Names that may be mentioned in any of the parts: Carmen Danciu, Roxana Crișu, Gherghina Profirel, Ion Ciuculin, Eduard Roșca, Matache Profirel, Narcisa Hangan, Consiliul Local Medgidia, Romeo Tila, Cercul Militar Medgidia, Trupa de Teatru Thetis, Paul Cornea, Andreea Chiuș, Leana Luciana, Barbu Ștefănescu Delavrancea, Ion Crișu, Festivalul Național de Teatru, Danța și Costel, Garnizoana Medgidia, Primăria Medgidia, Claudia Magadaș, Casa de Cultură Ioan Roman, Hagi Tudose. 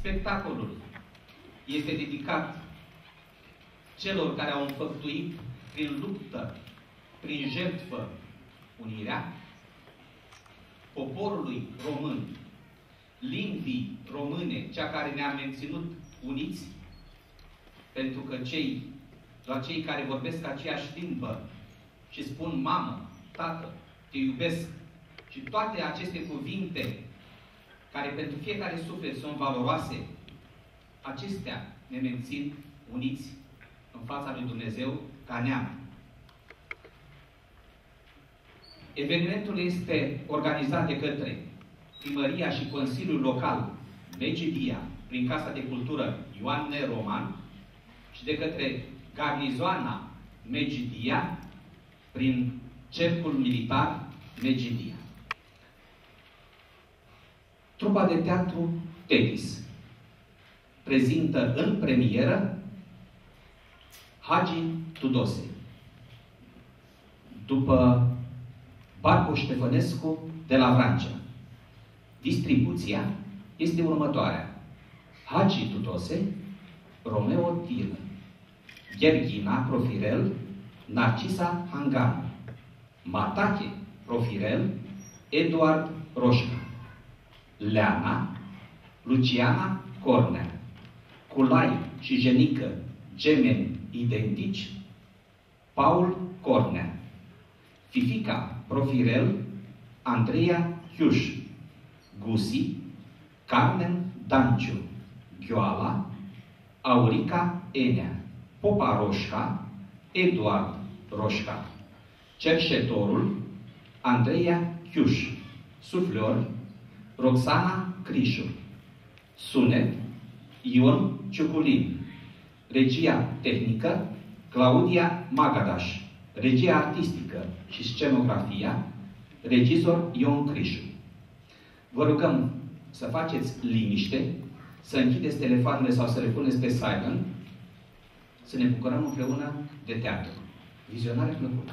Spectacolul este dedicat celor care au înfăptuit prin luptă, prin jertfă, unirea poporului român, limbii române, cea care ne-a menținut uniți, pentru că la cei care vorbesc aceeași limbă și spun mamă, tată, te iubesc, și toate aceste cuvinte care pentru fiecare suflet sunt valoroase, acestea ne mențin uniți în fața lui Dumnezeu ca neam. Evenimentul este organizat de către Primăria și Consiliul Local Medgidia, prin Casa de Cultură Ioan Roman, și de către Garnizoana Medgidia, prin Cercul Militar Medgidia. Trupa de Teatru Thetis prezintă în premieră Hagi Tudose, după Barbu Ștefănescu Delavrancea. Distribuția este următoarea: Hagi Tudose, Romeo Tila, Gherghina Profirel, Narcisa Hangan, Matache Profirel, Eduard Roșca, Leana Luciana Cornea, Culai și Jenică, gemeni identici, Paul Cornea, Fifica Profirel, Andreea Chiuș, Gusi, Carmen Danciu, Gheoala, Aurica Enea, Popa Roșca, Eduard Roșca, Cerșetorul, Andreea Chiuș, Suflor, Roxana Crișu, Sunet, Ion Ciuculin, Regia tehnică, Claudia Magadaș, regia artistică și scenografia, regizor Ion Crișu. Vă rugăm să faceți liniște, să închideți telefoanele sau să le puneți pe silent, să ne bucurăm împreună de teatru. Vizionare plăcută!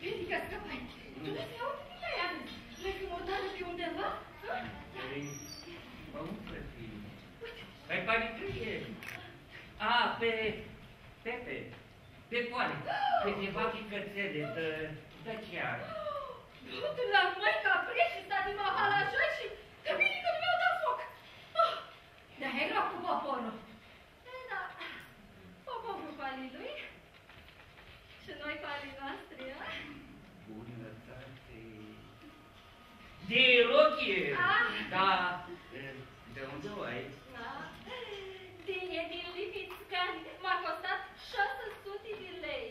Crezi că scăpai? Tu nu te auzi? Nu mai am. Lăsăm o dată pe undeva? Pământ ai panicuie. A, pe Pepe. Pe poale. Câteva picățele de Daciară. Nu l-a mai capre și s-a animat la joc și căpinică nu mi-au dat foc. Dar era cu poporul. Da, poporul palii lui. Și noi palii noastre, a? Bunătate. De rochie. Da. De unde o ai? Da. E din Lipițcani. M-a costat 600 de lei.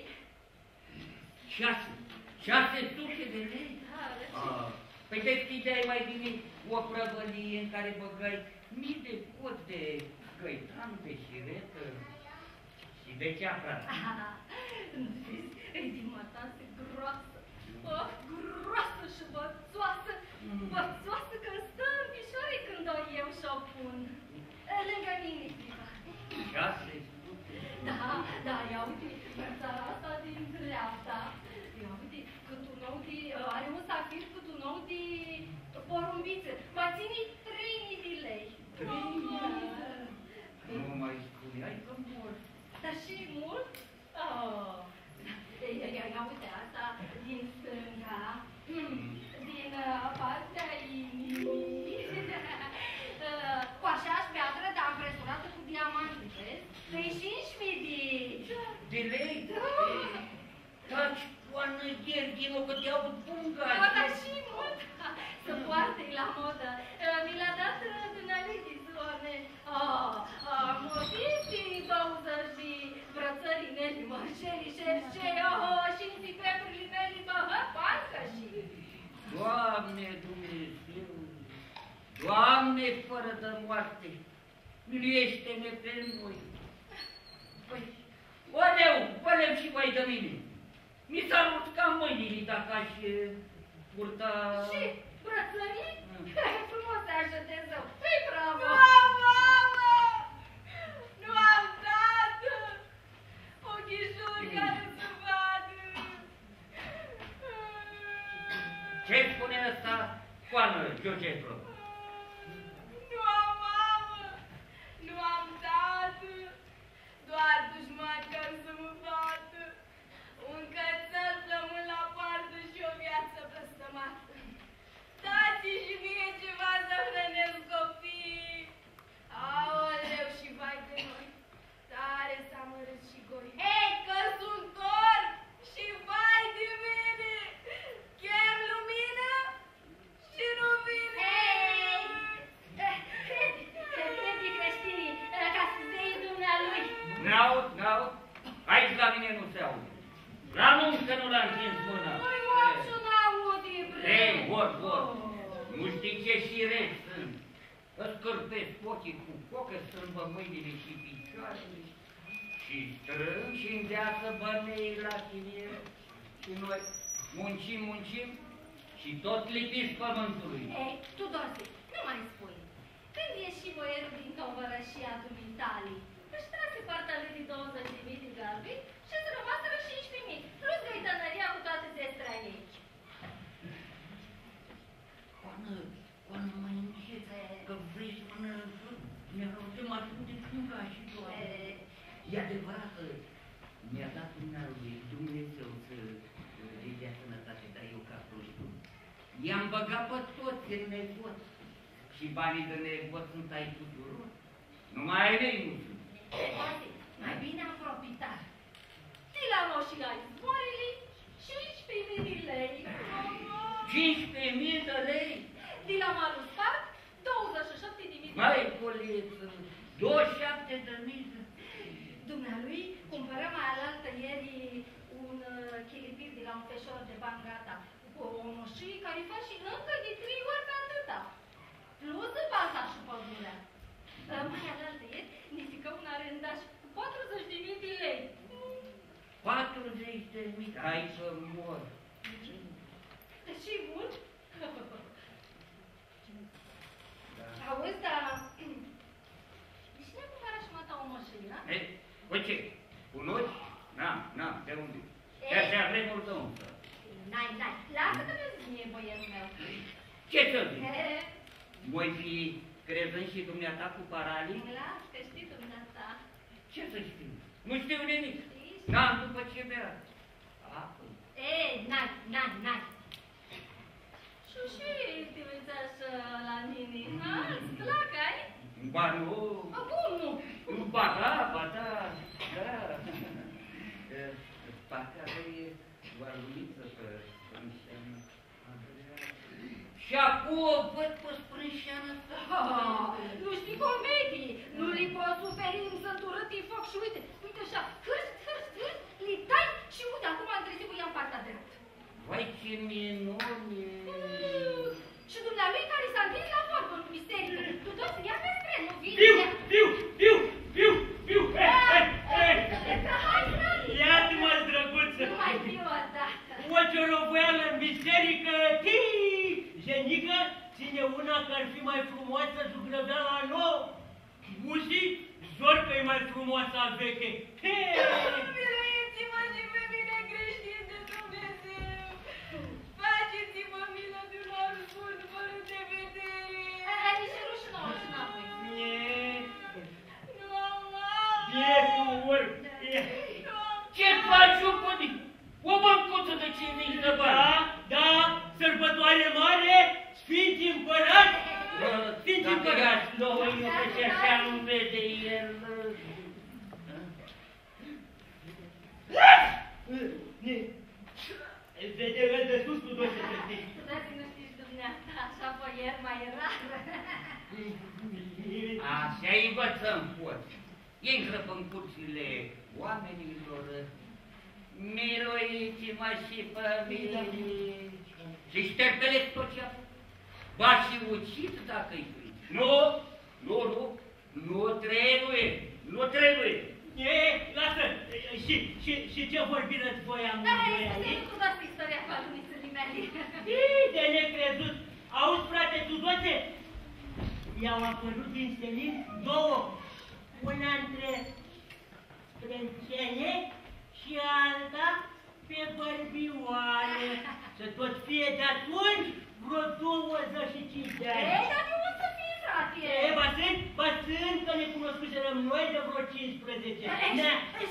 600 de lei? Da, păi de ștideai mai bine o prăvălie în care băgai mii de coți de găitan pe șiretă și de ceafră. Nu știți, e din mătase groasă. Oh, groasă și bățoasă. Bățoasă că stă în pișoare când o eu și-o pun. Lângă mine, Cliva. 600? Da, da, ia uite, în țara asta din dreapta. Ia uite, cât un ou de... Are un safir cât un ou de porumbiță. M-a ținit 3000 de lei. 3000? Nu mai spuneai că mor. Dar și mult? Ia uite, asta din stânga, din partea inimii. Cu așa-și piatră, dar împresurată cu diamante, vezi? 35.000 de lei? Da! Taci, Oana Gherghina, că te-au punga! Bă, dar și mult! Să poartă-i la modă! Mi l-a dat dumneavoastră, Doamne! Motiții, băuzări și brățării mele, mă, șerșei, și înțipeturile mele, mă, parcă și... Doamne Dumnezeu! Doamne, fără de moarte, miliește-ne pe noi. Păi, oleu, oleu și voi de mine. Mi s-ar urca mâinile dacă aș purta... Și, brățării? Frumos te așa de zău. Fii bravo! Nu, mamă! Nu am dat! Ochișori care se vadă! Ce spune ăsta? Coană, Giocetro. Nu am dat, doar dușmani că să mă bată. Un cățel rămân la poartă și o viață blestemată. Dați-i și mie ceva să hrănesc copii. Aoleu și vai de noi, tare s-a mărât și goi. Ei, că sunt or și vai de mine, chem lumină și nu vine. Ei, crede creștinii, ca să se iei dumnealui. N-aud, n-aud, aici la mine nu se aude. L-anunț că nu l-a închins mâna. Păi orice n-aude, bre. Ei, vor. Nu știi ce șireți sunt. Îți cărpesc ochii cu focă, strâmbă mâinile și picioarele și strâng și îndeasă băneii la tine. Și noi muncim și tot lipiți pământului. Ei, Tudose, nu mai spui. Când ieși boierul din tovărășia dumitalii, își trase partea lui de 20.000 de galbeni și îți rămaseră 15.000, plus găitănăria cu toate zestra ei. Oana, mai încetă, că vrei să ne-a răutem așa de cânga și doar. E adevărat, mi-a dat mâna lui Dumnezeu să îi dea sănătate, dar eu ca prostul. I-am băgat pe toți în nevoț. Și banii de nevoț sunt ai tuturor. Numai ai lei nu sunt. Mai bine am profitat. Ți la moșii ai zborile, 15.000 de lei. 15.000 de lei? Ți la malul spart, 27.000 de lei. Mai poliță, 27.000 de lei. Dumnealui cumpără mai alaltă ieri un chilipir de la un feșor de bani gata. Cu o moșii care îi fac și încă de 3 ori pe atâta. Plus în basa și pădurea. Mai alaltă ieri, nisică un arendaș cu 40.000 de lei. 40.000? Hai să mor. Și mult? Auzi, dar... Deci ne-a cumpărat și mata o moșii, da? Ei, uite, cunoști? Na, de unde? De-astea vremuri de unde? N-ai, lasă că mi-o zi mie, băierul meu. Ce să zic? Voi fi... Crezând și dumneata cu paralii? Clar că știi dumneata. Ce să știu? Nu știu nimic. N-am după ce bea. Acum. Ei, n-ai. Și intimiți așa la mine, ha? Îți plac, ai? Ba nu. Acum nu. Ba da, ba da. Da. Partea e doar lumiță pe Sprânșeană. Și acum o văd pe Sprânșeană. Nu știi comedii. Nu li poți suferi însăturătii foc și uite, uite așa, hârst, li dai și uite, acum am trezit cu ea în partea de rând. Vai, ce minune! Și dumnealui care s-a întins la vorbă în biserică. Tu doar să ia pe spre, nu vii? Viu! Iată-mă, drăguță! Nu mai fiu o dată! O ciorovoială în biserică, tii! Jenică, ține una că ar fi mai frumoasă zugrăvea la nou. Mușii, zor că e mai frumoasă a veche. Hei! Miluiți-mă și pe mine creștin de Dumnezeu! Faceți-mă milă de un om bun, fără de vedere! Aia, nici rușină, înapoi! Bietul urm! Ce-ți faci, o pădii? O băncuță de 5.000 de bani! Da, sărbătoare mare, Sfinți Împărat! Sfinți Împărat! Nouă, eu că și așa nu vede el... Vede el de sus, tu doar să te știi! Dacă nu știți dumneavoastră, așa voi el mai rară! Așa învățăm poți! Ei îngrăpă în curțile oamenilor, miluiți-mă și pe mine, și șterpeleți tot ce-a făcut. Ba și ucit dacă-i uiți. Nu trebuie, nu trebuie. Ei, lasă, și ce vorbire-ți voi am? Da, este nu cunoască istoria cu alumițării mele. Ei, de necrezut. Auzi, frate, Tudose, i-au apărut din senin două. Una între sprâncene și alta pe bărbioare. Să tot fie de atunci vreo 25 de ani. Ei, dar nu o să fie, frate. Ei, bă, sunt că ne cunoscuserăm noi de vreo 15.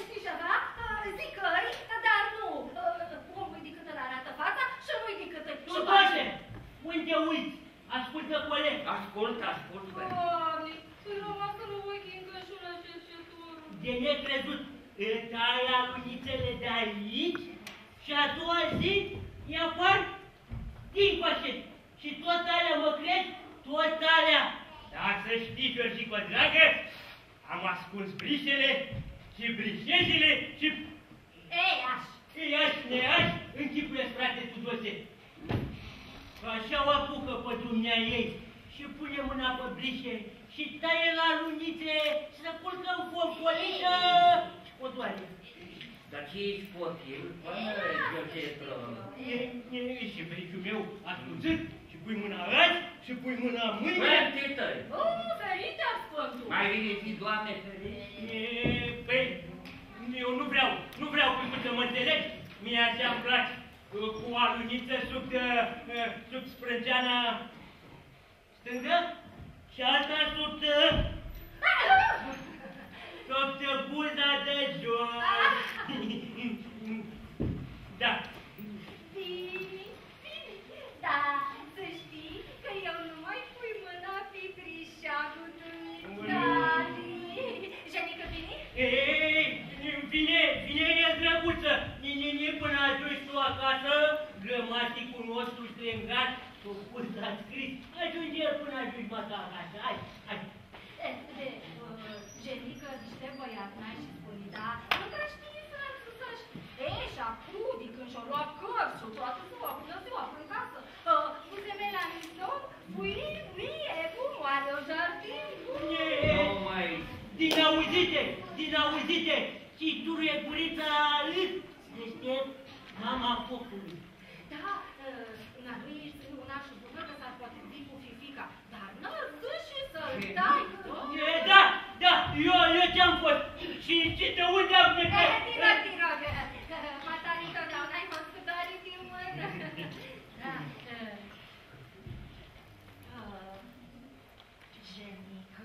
Știi ceva? Zicări, dar nu. Omul-i de câtă-l arată fața și nu-i de câtă-l face. Tudose, unde uiți? Ascultă, coleg. Ascult, bă. Doamne, nu mă să nu voi chingă. De necrezut, îți ai alunițele de aici și a doua zi îi apar din coșet. Și tot alea, mă crezi? Tot alea. Dar să știi, Gheorghico, dragă, am ascuns brișele și brișezile și... Ei aș, închipuiesc, frate, Tudose. Așa o apucă pe dumnea ei și pune mâna pe brișe. Și taie la lunițe și să culcă în focolită și o doare. Dar ce ești focil? Și fericiul meu ascunzând și pui mâna azi și pui mâna mâine. Părții tăi! Ferite ascunzul! Mai bine zi, Doamne, ferite! Păi, eu nu vreau să mă înțelegi. Mie așa îmi place cu aluniță sub sprânceana stângă. Și asta subtă buza de jos. Da. Bine, da, să știi că eu nu mai pui mâna pe brișeagului. Jenică, bine? Bine, e drăguță. Până ajungi tu acasă, grămaticul nostru strângat, cu buza scris. Ajunge el până ajungi mă ta acasă. Hai. Jenică, ziște băiatna și spune, da? Nu te știi să-și... Ei, și acum, de când și-o luat cărți, o toată ziua, până ziua, până casă, cu temei la mizor, buirii, mie, bumoare, o jardin, bumoare. Nu mai... Din auzite, și turie gurița lâs. Este mama focului. Da, una lui ești una și bună că s-ar poate fi cu Fifica, dar n-ar zâși și să-l dai, nu? Da, eu ce-am fost și de unde am plecat? Tira, matarică, dar n-ai hospitare din mână. Da, Cu ce?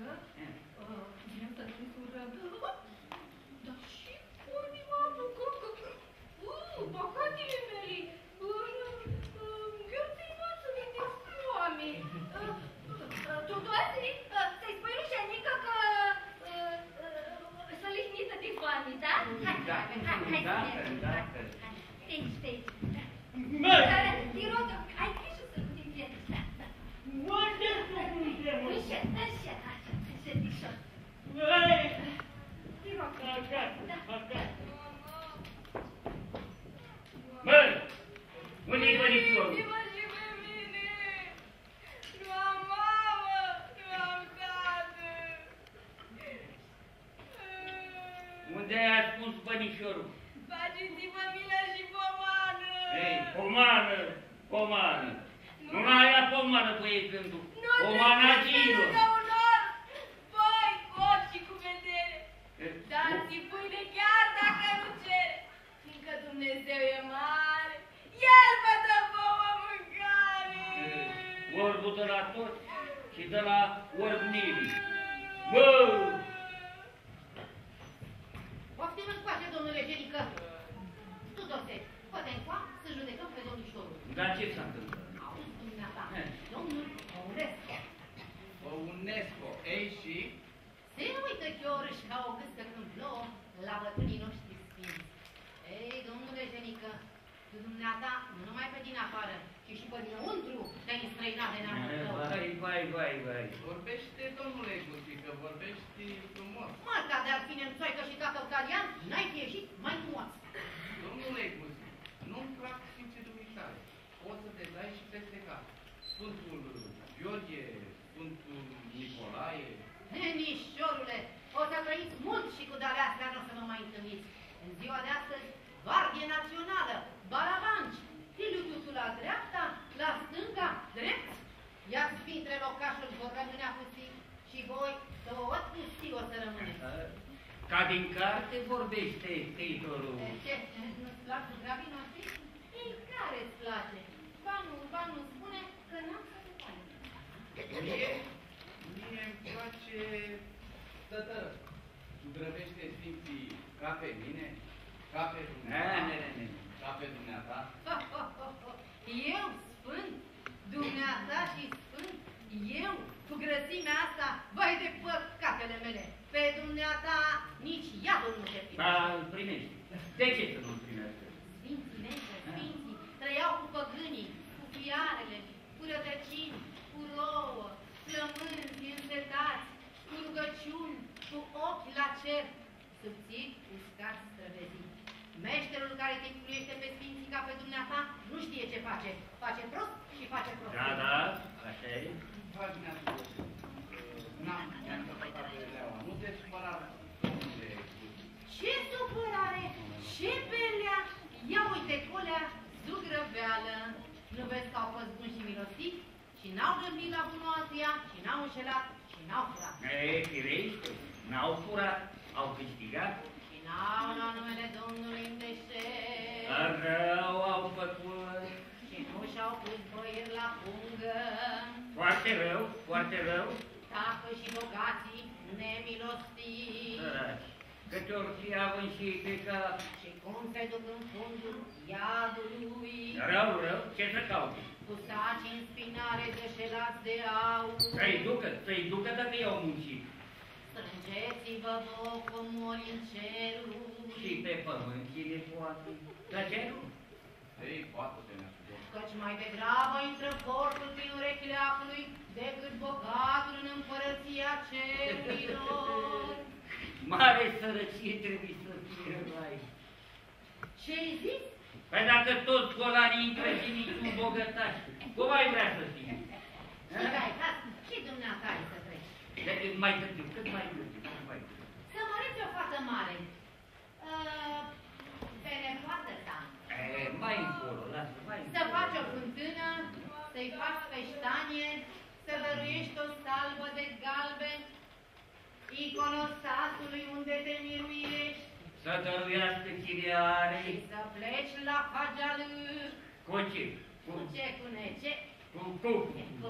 Cu nece? Cu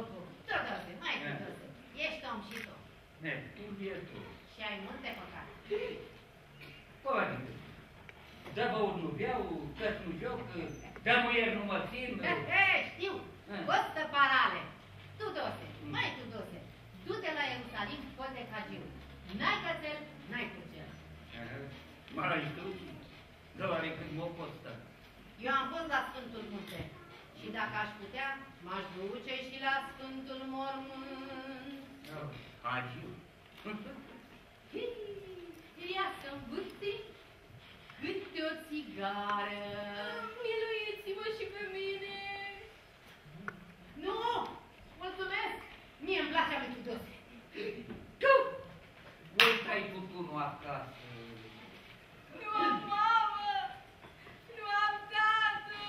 Tudose, mai Tudose. Ești om și tu. Neptun e tot. Și ai multe păcate. Bani. Dă-vă un nubeau, că-ți nu joc, dă-mă ieri nu mă țin. Știu, costă parale. Tudose, mai Tudose, du-te la Ierusalim, poate Hagiul. N-ai cățel, n-ai cucel. Mă la instrucții, doare când mă costă. Eu am fost la Sfântul Munte și dacă aș putea, m-aș duce și la Sfântul Mormânt. Hagiul. Ia să-mi vârți câte o țigară. Miluiți-mă și pe mine. Nu! Mulțumesc! Mie îmi place lui Tudose. Tu! Uite-ai tutunul acasă. Nu am mamă! Nu am tată!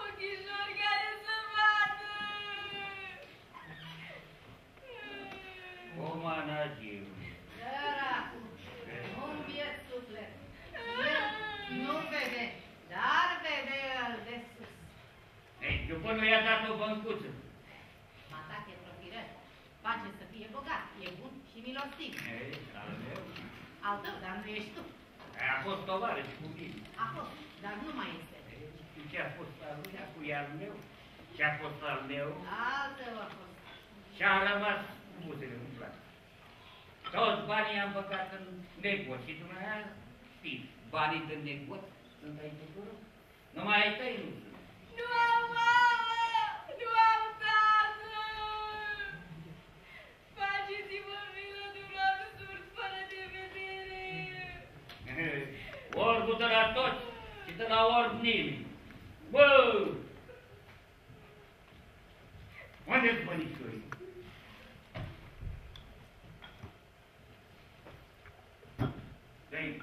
Ochișori care să vadă! O managiu. Săracu! Un biet suflet. El nu vede, dar vede el de sus. Ei, după nu i-a dat o băncuță. Matache Profirel face să fie bogat, e bun și milostiv. Ei, al meu. Al tău, dar nu ești tu. A fost tovarăși cu mine. A fost, dar nu mai este. Și ce a fost al lui, cu al meu? Ce a fost al meu? Al tău a fost. Și a rămas buzele umflate. Toți banii i-am băgat în negoți și dumneavoastră știți, banii din negoți sunt ai tuturor? Numai ai tăi nu sunt. Nu am mamă! Nu am tată! Faceți-vă milă de un alt surs fără de vedere! Orbul de la toți și de la orb nimeni. Bă! Unde-s bănișorii? Dă-i!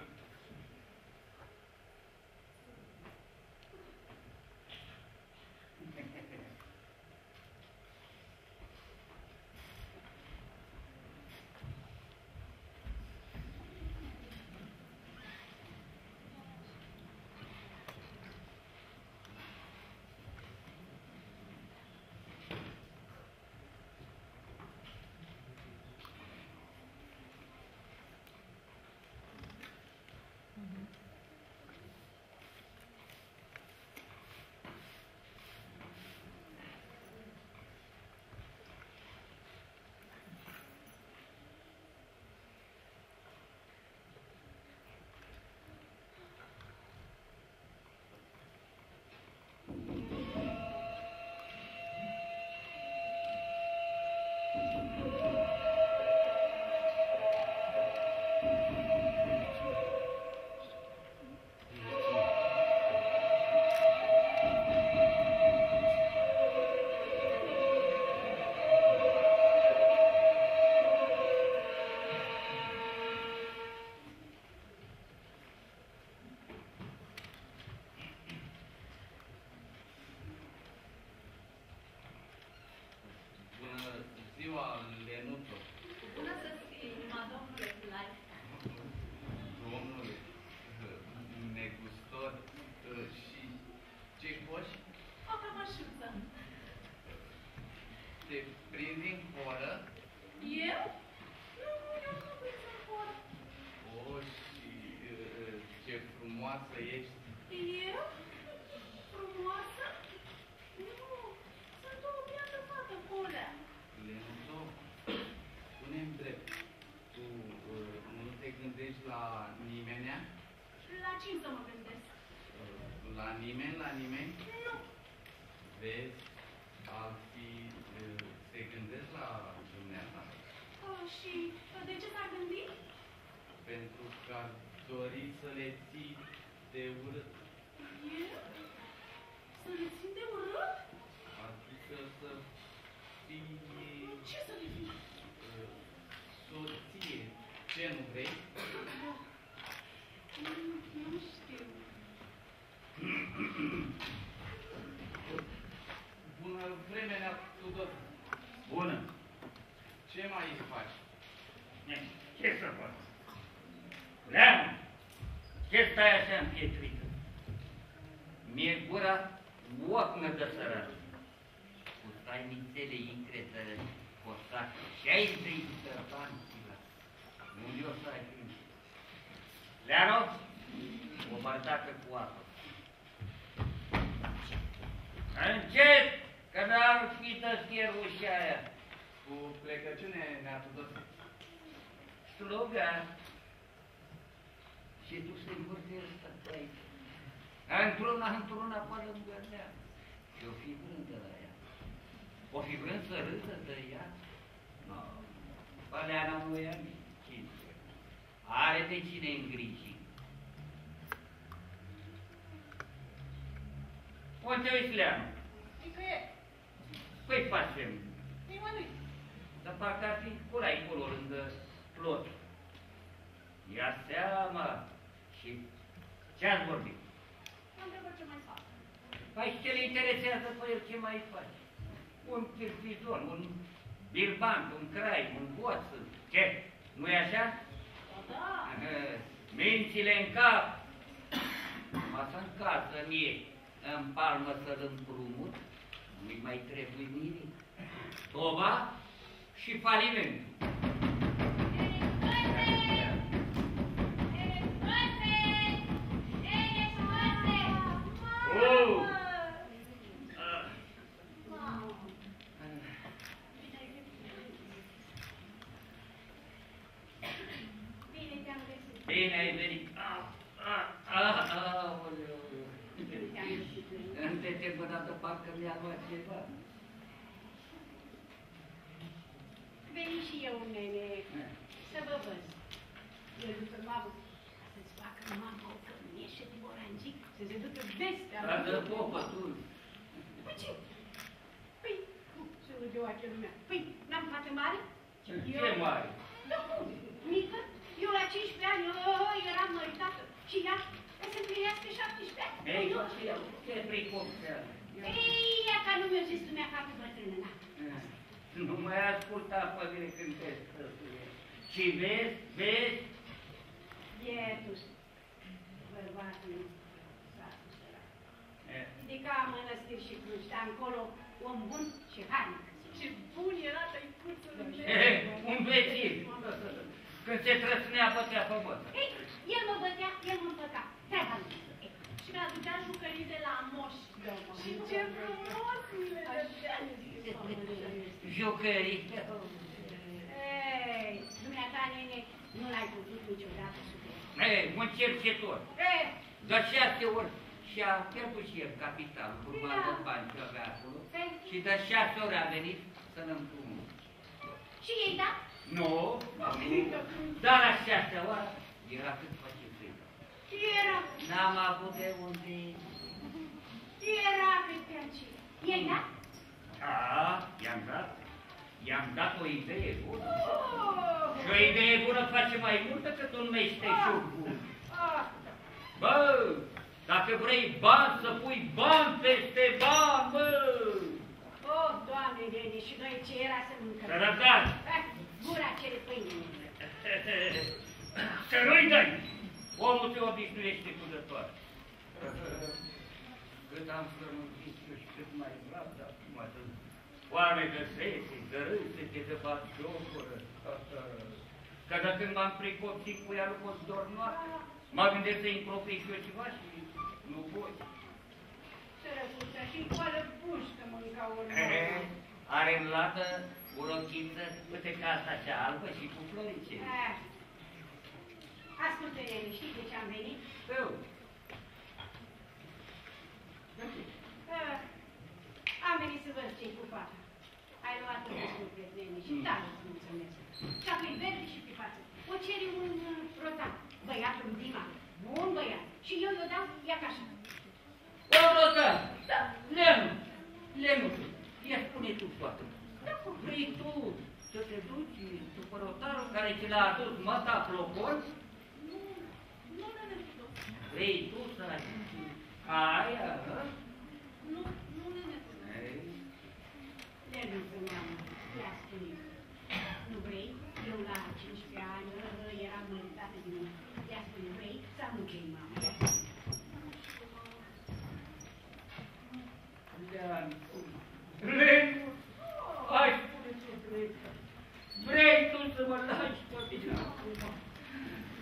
Cu tainițele incretă, costacă, și ai zis-o. Tila. Nu-i o să ai prins. Leano, o bardată cu apă. Încet, că n-ar fi tăschierușa aia. Cu plecăciune ne-a tudut. Sluga. Și tu să-i vorbi ăsta pe aici. Într-una apă lângă-nea. Și o fi vrândă la ea. O fi vrând să râdă de ea? No. Baleana nu e a mie. Are de cine îngriji. Unde uiți, Leanu? Nicăieri. Păi facem. Nimănui. Dar parcă ar fi curai acolo, lângă plot. Ia seama. Și ce-ați vorbit? Nu întrebă ce mai fac. Păi ce le interesează pe el ce mai faci? Un pirpizon, un birbanc, un crai, un boț. Ce? Nu-i așa? Da. Mințile în cap. Masa-n casă mie. În palmă să-l împrumut. Nu-i mai trebuie nimic. Toba și falimentul. Bine ai venit! Îndeterminată parcă mi-a luat ceva. Veni și eu, nene, să vă văd. Eu duc în mamă, să-ți facă mama o cămieșe din oranjic, să se ducă vestea. Dar dă popă, tu! Păi ce? Păi, cum se duc eu acea lumea? Păi, n-am fată mare? Ce mare? Da cum? Mică? Eu la 15 ani eram măritată și ea se împlinească 17 ani. Ei, nu știu, ce pricopță. Ei, ea ca nu mi-o zis lumea ca pe bătrână. Nu mai asculta pe mine când te stăsuie. Și vezi? Iertus, bărbatul s-a spus sărat. Ridica mănăstiri și cruci, dar încolo om bun și harnic. Ce bun era tăi curțul meu. Un vețin. Când se trăsnea, bătea pământ. Ei, el mă bătea, el mă împăca. Treaba lui. Și mi-a ducea jucării de la moș. Și ce frumos mi le dădea. Jucării. Ei, dumneata, nene, nu l-ai putut niciodată superi. Ei, un cercetor. Ei. De 6 ori și-a pierdut și el capitalul, urma de bani ce avea acolo. Și de 6 ori a venit să-l împrumut. Și ei, da? Nu, dar la 6-a oară era cât face frică. Era. N-am avut de unde. Era pe aceea. I-ai dat? Da, i-am dat. I-am dat o idee bună. Și o idee bună face mai mult decât un meșteșug bun. Bă, dacă vrei bani, să pui bani peste bani, bă! Oh, Doamne, nene, și noi ce era să mâncăm? Să răbdați! Gura cele pâine. Să nu-i dai! Omul te obișnuiește cu de toate. Cât am frământit eu și cât mai grav, dar cum atât. Oameni de sese, de râsete, de batjocură. Că de când m-am precopsit cu ea, nu pot dornoare. Mă gândesc să-i încropei și eu ceva și nu pot. Sărăcuța și coală pușcă mânca urmă. Are în lată o rochiță, uite ca asta cea albă și cu florice. Ascultă, nene, știi de ce am venit? Eu. Am venit să văd ce-i cu fata. Ai luat un suflet, nene, și da, mulțumesc. Și-a pui verde și pe față. O ceri un rotan, băiatul în prima, bun băiat. Și eu i-o dau, ia ca așa. O rotan! Da. Lenu, ia spune tu toată. Dacă vrei tu să te duci după rotarul care ți l-a adus măta plocoți? Nu. Vrei tu să ajungi aia? Nu. Lenu, zâneamă, ia spune. Nu vrei? Eu la 15 ani eram măritată din mine. Ia spune, vrei? Sau nu vrei, mama? Ia spune. Lenu, ai spune ce vrei. Vrei tu să mă lași pe mine acum.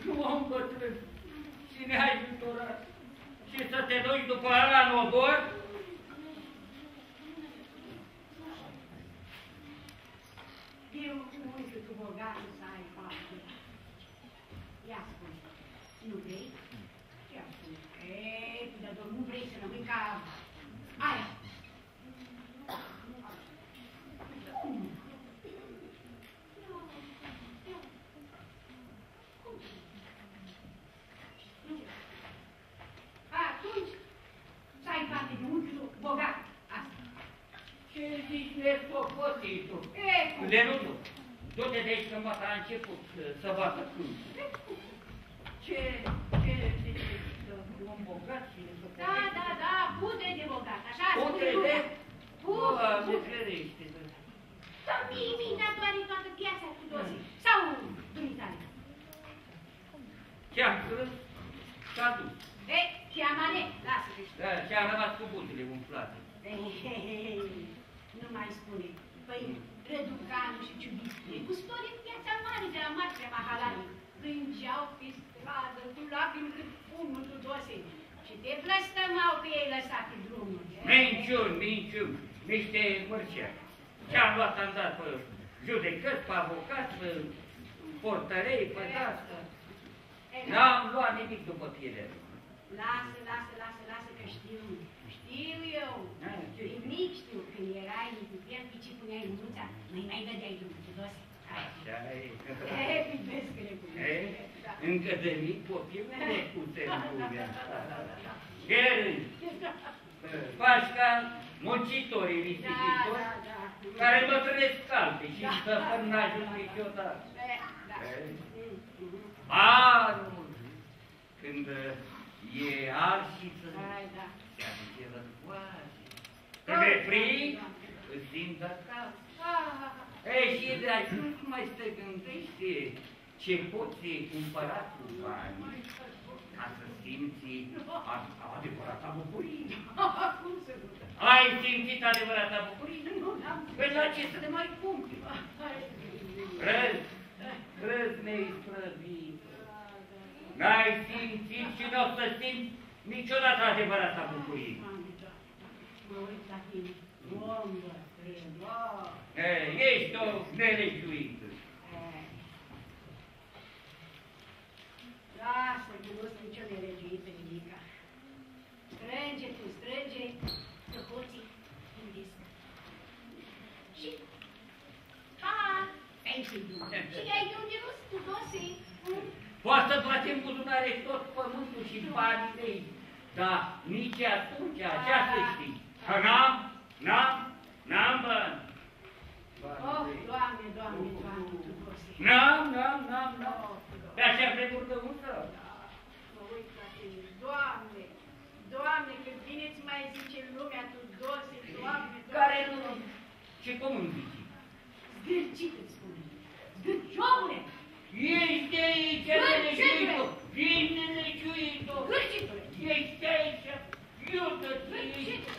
Tu om bătrân și ne-ai întorat. Și să te duci după ăla în obor? Eu uite tu bogatul să ai parte. Ia spune, nu vrei? Ia spune, dar nu vrei să rămâi ca aia. Lenuțu, du-te de aici că mă a început să bată cântul. Ce zici, să fiu un bogat și să... Da, pute de bogat, așa spune lumea. Pute de... Să mii dat doar în toată piața Tudose, sau Dumitale. Ce-am crâns, s-a dus. Ce-am ales, lasă-te. Da, ce-am rămas cu butele umflate. Nu mai spune. Păi, Răducanu și Ciubitule, gustorii în piața mare de la Marțea Mahalani, plângeau pe stradă, cu lacrimi cât fumul Tudose și te blăstămau că i-ai lăsat pe drumul. Minciuni, niște mărceani. Ce-am luat, am dat pe judecăți, pe avocați, pe portărei, pe dastă. N-am luat nimic după pielea. Lasă, că știu eu. Nimic știu, când erai în pici puneai lumuța, nu-i mai dădeai drumul Tudose. Așa e. Privesc că le puneai. Încă de mic copii ne putem lumea. Gherâni, pașca, muncitorii risipitori, care mă trăiesc calpe și să nu ajung niciodată. Arul, când... E arșiță, se aduce războare, te veprii, îți simți acasă. Și de ajuns mai se gândește ce poți cumpăra cu banii, ca să simți adevărata bucurie. Ai simțit adevărata bucurie? Păi la ce să te mai cumpli? Crăz ne-ai străvit. N-ai simțit și n-o să simți niciodată adevărata bucurie. Mă uit la tine. Ești o nelegiuită. Lasă, că nu sunt nicio nelegiuită nimica. Strânge tu, strânge căcoții în disc. Și... Și ai de rost cu dosii. Poate să facem buzunare tot pământul și banii de ei, dar nici atunci, ce să știi? Că n-am bani. Oh, Doamne, Tudose. N-am. Pe așa pregurtă urcă? Mă uit la tine. Doamne, când vine-ți mai zice lumea Tudose, Doamne. Care nu? Ce cum îmi zici? Zgârcit-ți spune. Zgârciomule! Ești aici, nelegiuitul! Vine, nelegiuitul! Gârcitul! Ești aici! Iută-ți! Gârcitul!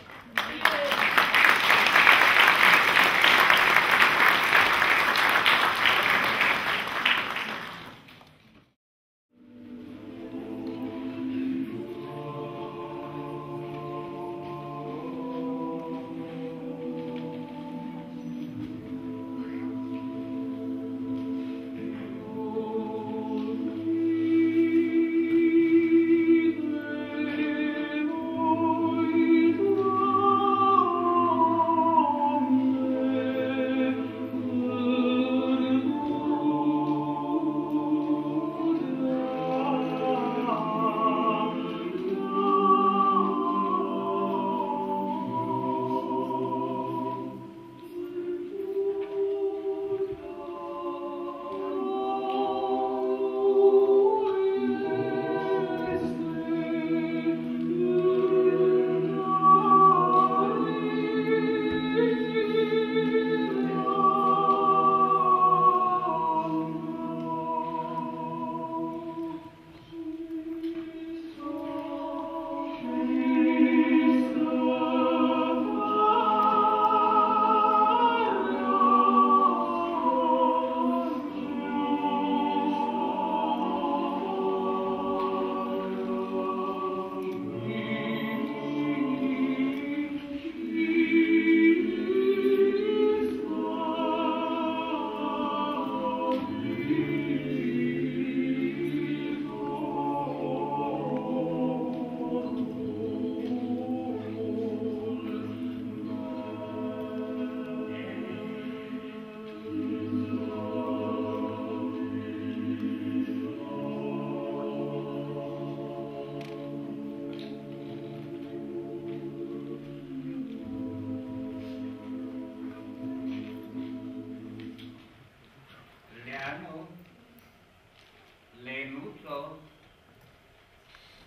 Nico.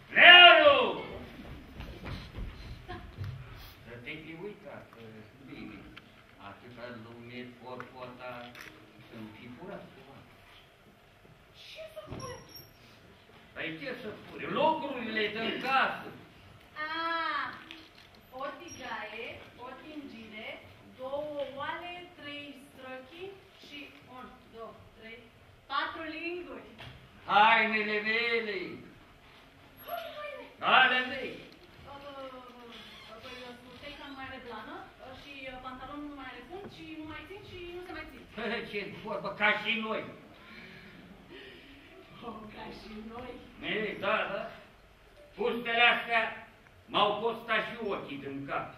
Leonu! Să te fi uitat, bine. Atâta lume porfota să-mi fi furat ceva. Ce să furi? Păi ce să furi? Lucrurile din casă. Ah, o tigaie, o tingine, două oale, trei străchii și 1, 2, 3, 4 linguri. Hainele mele! Ale mei! Păi, spune că nu mai are blană și pantalonul nu mai are punct și nu mai țin și nu se mai țin. Ce vorbă, ca și noi! Oh, ca și noi? Ei, da, da. Pustele astea m-au costat și ochii din cap.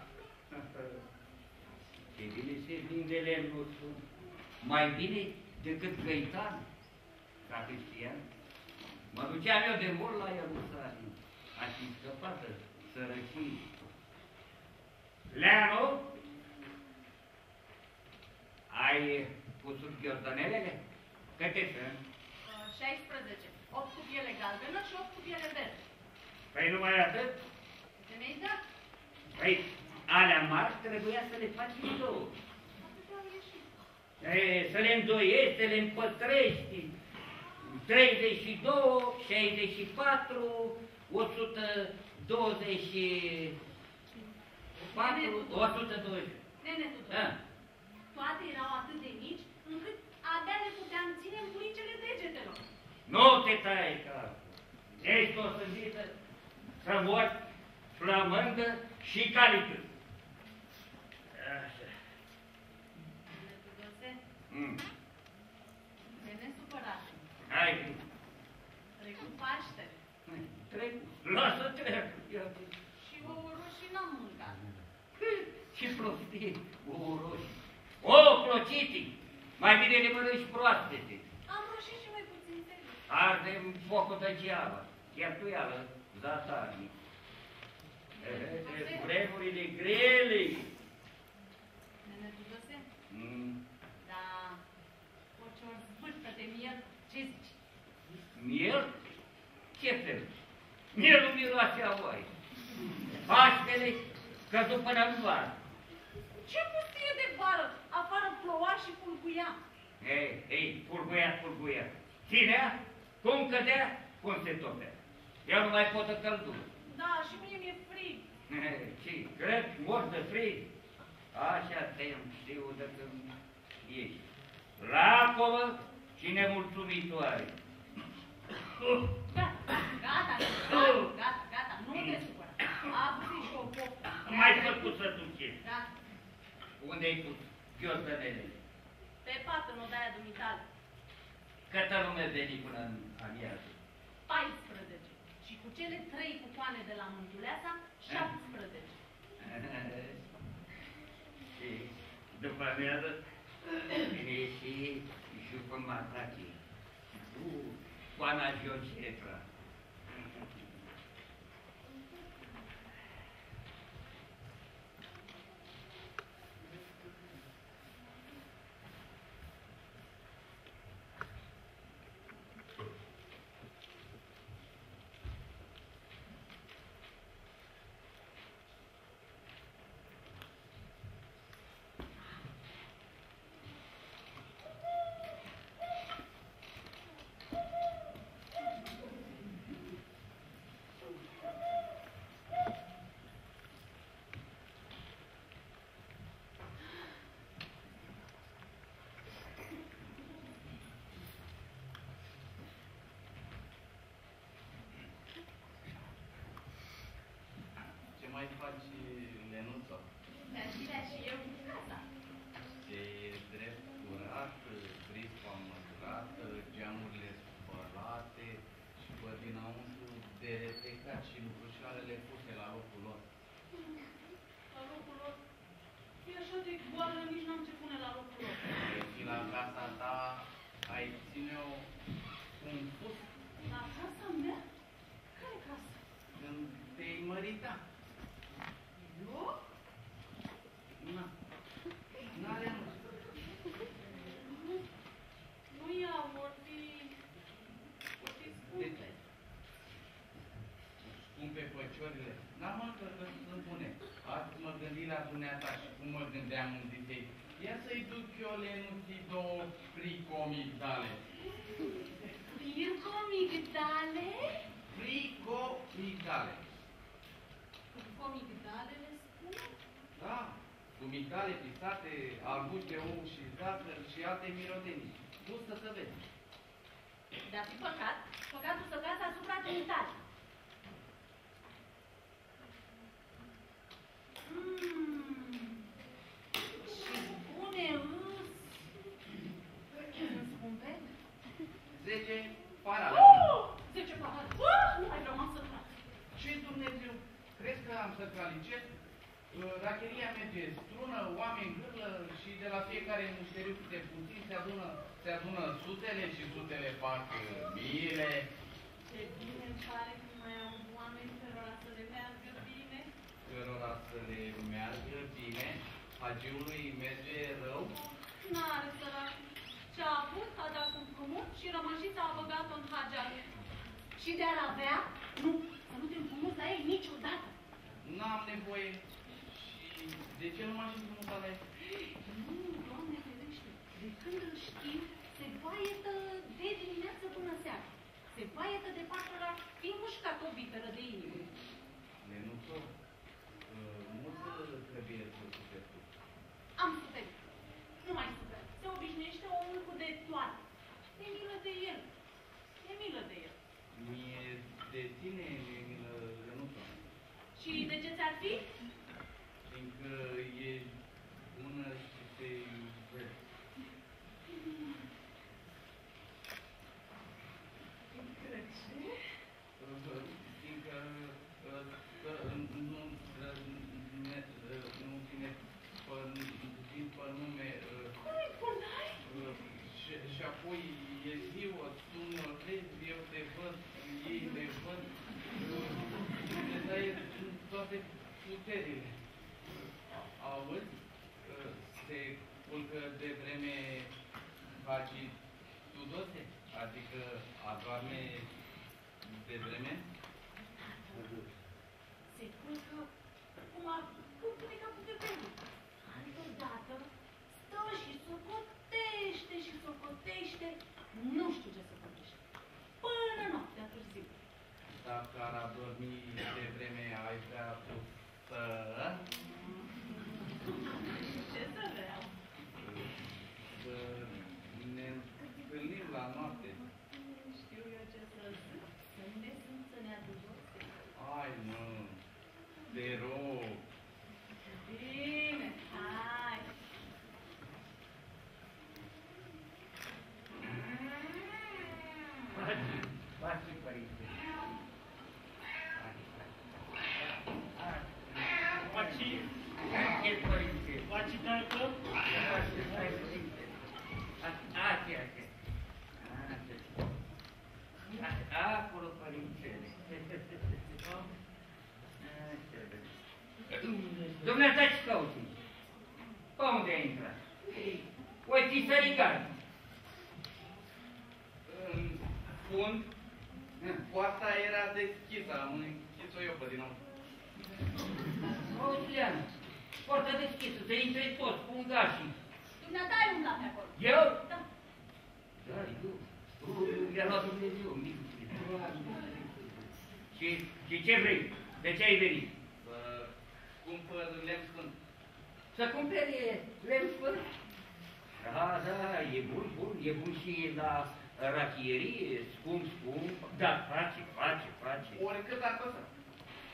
Ce bine se vinde lemnul sunt. Mai bine decât Găitan, ca cristian. Mă duceam eu de mult la Ierusalim. Aș fi scăpată sărăcii. Leanu, ai pus sub ghiordonelele? Câte sunt? 16. 8 cu piele galbenă și 8 cu piele verde. Păi numai atât? Femei, da. Păi, alea mari trebuia să le faci în două. E, să le îndoiești, să le împătrești. 32, 64... 124, 120. Nene Tudor, toate erau atât de mici, încât abia le puteam ține în puricele degetelor. Nu te tai, ca ești o sândită să mori flămândă și calită. Așa. Nene Tudose, de nesupărare. Hai, trecut Paște. Lasă treacă, iată. Și ouă roșii n-am mâncat. Ce prostie, ouă roșii. O, clocitii, mai bine le mănânci proastete. Am roșit și mai puțin tăi. Arde-mi focul tăgeava, cheltuială zatarnic. Vremurile grele. Nene Tudose? Da, o ce-o zbârtă de miel, ce zici? Miel? Ce fel? Mielul miroase a oare. Paștele căzu până în vară. Ce pustie de vară? Afară ploua și pulguia. Ei, pulguia. Ținea, cum cădea, cum se topea. Eu nu mai pot încăldură. Da, și mie mi-e frig. Ce, cred, mor de frig? Așa te-am știu de când ești. Lacomă și nemulțumitoare. Gata, nu te supăra. A pus și o popă. Mai făcut să duce. Da. Unde-i pus ghiortănelele? Pe pat, în odaia dumitale. Câtă lume veni până în amiază? 14. Și cu cele 3 cupoane de la Mântuleasa, 17. Și după amiază vine și jupă Matache. Coana Ion Ciuculin. Mai faci Lenuța? Dar și eu cu casa. Ce e drept curat, prispa măturată, geamurile spălate și pe dinăuntru de repecat și lucrușoarele puse la locul lor. La locul lor? E așa de goală, nici n-am ce pune la locul lor. Și la casa ta ai ține-o un pus? La casa mea? Care casă? Când te-ai mărita. Nu ia, vor fi scumpe. gândeam în zi de, ia să-i duc eu Lenuții două fricomigdale. Fricomigdale? Fricomigdale. Fricomigdale le spune? Da, cu migdale pisate, albuci de ou și zahăr și alte mirodenii. Gustă să vezi. Dar fi păcat, păcatul să cazi asupra tăi. Și pune mus. Îmi spun pe? 10 parale. 10 parale. Ai rămas sătrat. Ce Dumnezeu? Crezi că am sătralicet? Racheria merge strună, oameni gârlă și de la fiecare mușteriu câte puțin se adună sutele și sutele fac miile. Ce bine îmi pare că mai am oameni cărora să le meargă bine. Cărora să le meargă bine? Hagiului merge rău? N-are sărac. Ce-a avut, a dat un frumos și rămășița a băgat-o în hagia. Și de-ar avea? Nu, să nu te împrumuți la ei niciodată. N-am nevoie. De ce nu m-aș împrumut ale? Nu, Doamne, ferește. De când îl știm, se baietă de dimineață până seara. Se baietă de patru fiind mușcat o viperă de inimă. Lenuțo, multă trebuie să suferi. Am suferit. Nu mai suferi. Se obișnuiește omul cu de toate. E milă de el. E milă de el. Mie de tine e milă, Lenuțo. Și de ce ți-ar fi? Fiindcă e bună și te iubesc. Fiindcă ce? Fiindcă nu ține pe nume. Cum-i punai? Și apoi e ziua, tu mă vezi, eu te văd, ei te văd. Te dai toate puterile. Auzi, se culcă de vreme Hagi Tudose, adică adorme de vreme? Se culcă cum a plecat cu de vreme. Altădată stă și socotește și socotește, nu știu ce socotește, până noaptea târziu. Dacă ar adormi de vreme, ai vrea tu să... Ce să vreau? Să ne întâlnim la noapte. Știu eu ce să zic. Să ne sunt să ne aducem. Ai, mă, te rog. Bine, hai. Pace, părinte. Pace. Faci dată? Acolo, părintele. Dumneata, ce cauți? Pe unde ai intrat? Uite-i sărigan. În fund, poarta era deschisă. Am închis-o eu pe din nou. Auzi, Leana. Porta deschisă, să intre tot, cu ungașii. Dumneata ai umblat pe acolo. Eu? Da. Da, eu. I-a luat Dumnezeu, mic. Și ce vrei? De ce ai venit? Să cumpăr lemn sfânt. Să cumperi lemn sfânt? Da, da, e bun, bun. E bun și la rachierie, scump, scump. Da, face. Oricât ar păsa.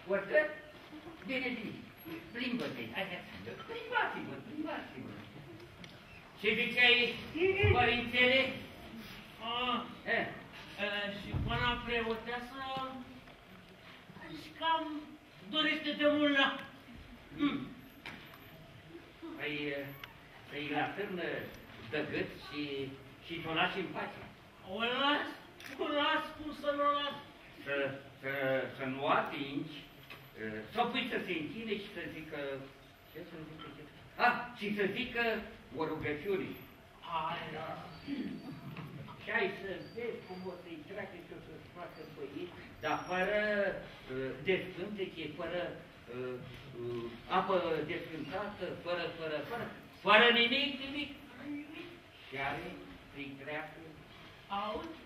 Oricât? Bine, bine. Plimbă-te, plimbați-vă. Ce ziceai, părintele? Și până preoteasă își cam dorește de mult la... Păi la târnă dă gât și o lași în pace. O las, cum să nu o las? Să nu atingi. Sau pui să se închide și să zică... Ce să zică? Ah, și să zică o rugăciune. Aia! Și ai să vezi cum o să-i treacă și o să-ți facă pe ei, dar fără desfântece, fără apă desfântată, fără nimic. Și are prin dreapta. Auzi?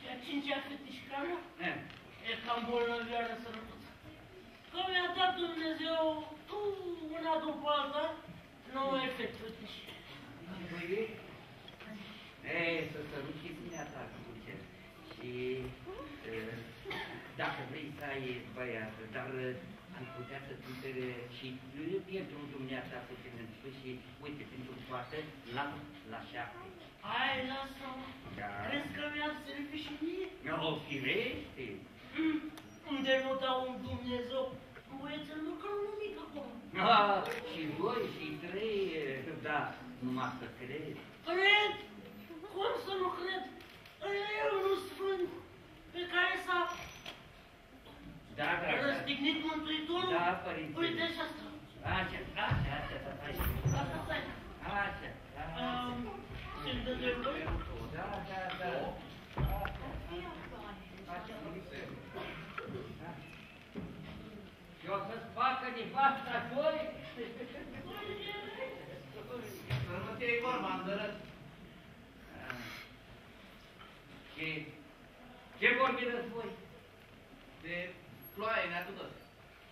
Și a cincea fetișcana? E cam bolnăvioară sărăcuță. Că mi-a dat Dumnezeu una după alta, nouă efect fetiși. Ei, să săruci și dumneata, Cuce. Și dacă vrei să ai băiată, dar am putea să cumpere și pentru dumneata puțin în sus și uite, pentru toate, la 7. Hai, lasă-mă! Da. Crezi că mi-a servit și mie? O firește! Unde nu dau un Dumnezeu, băiețel nu că nu mic acolo. Și voi, și trei, da, numai să crezi. Cred? Cum să nu cred? Eu nu sfânt pe care s-a... Da. Răstignit Mântuitorul? Da, părinte. Uite și asta. Așa. Sunt de dreptul? Da. Și o să-ți facă din fața voi? Să nu te iei vorba, îndărăt. Ce vorbirăți voi? De... ploaie, ne-a tutat.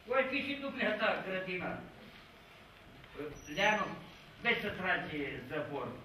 Voi fi și dumneata, grădina. Leanu, vezi să trage zăvorul.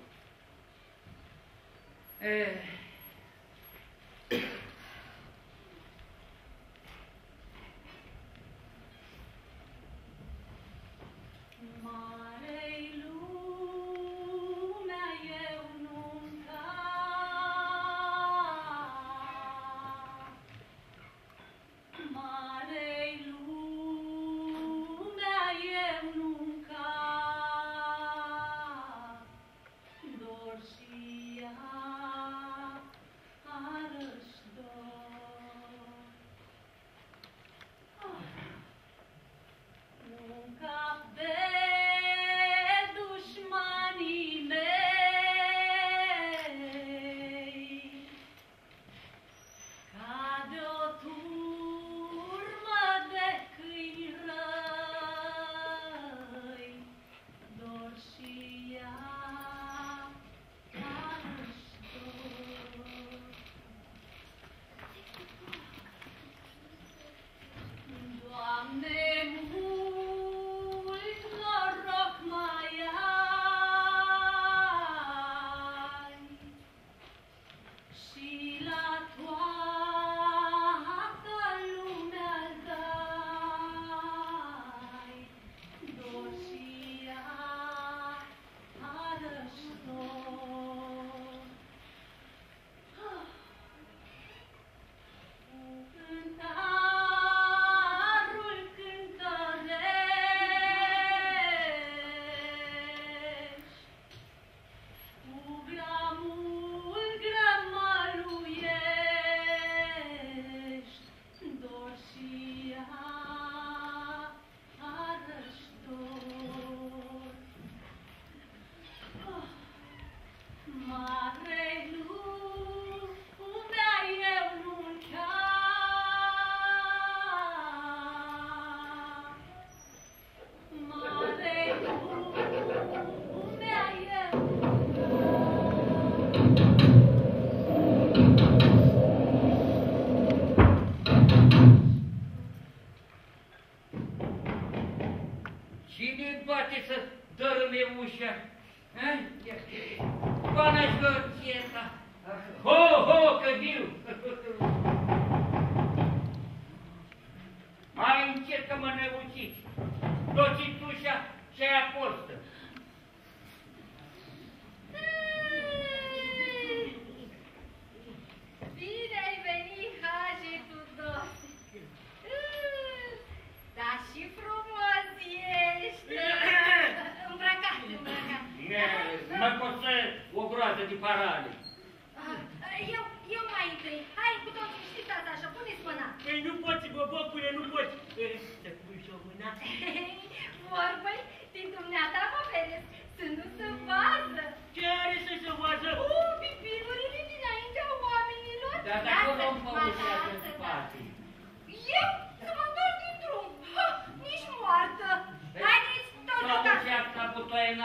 Eu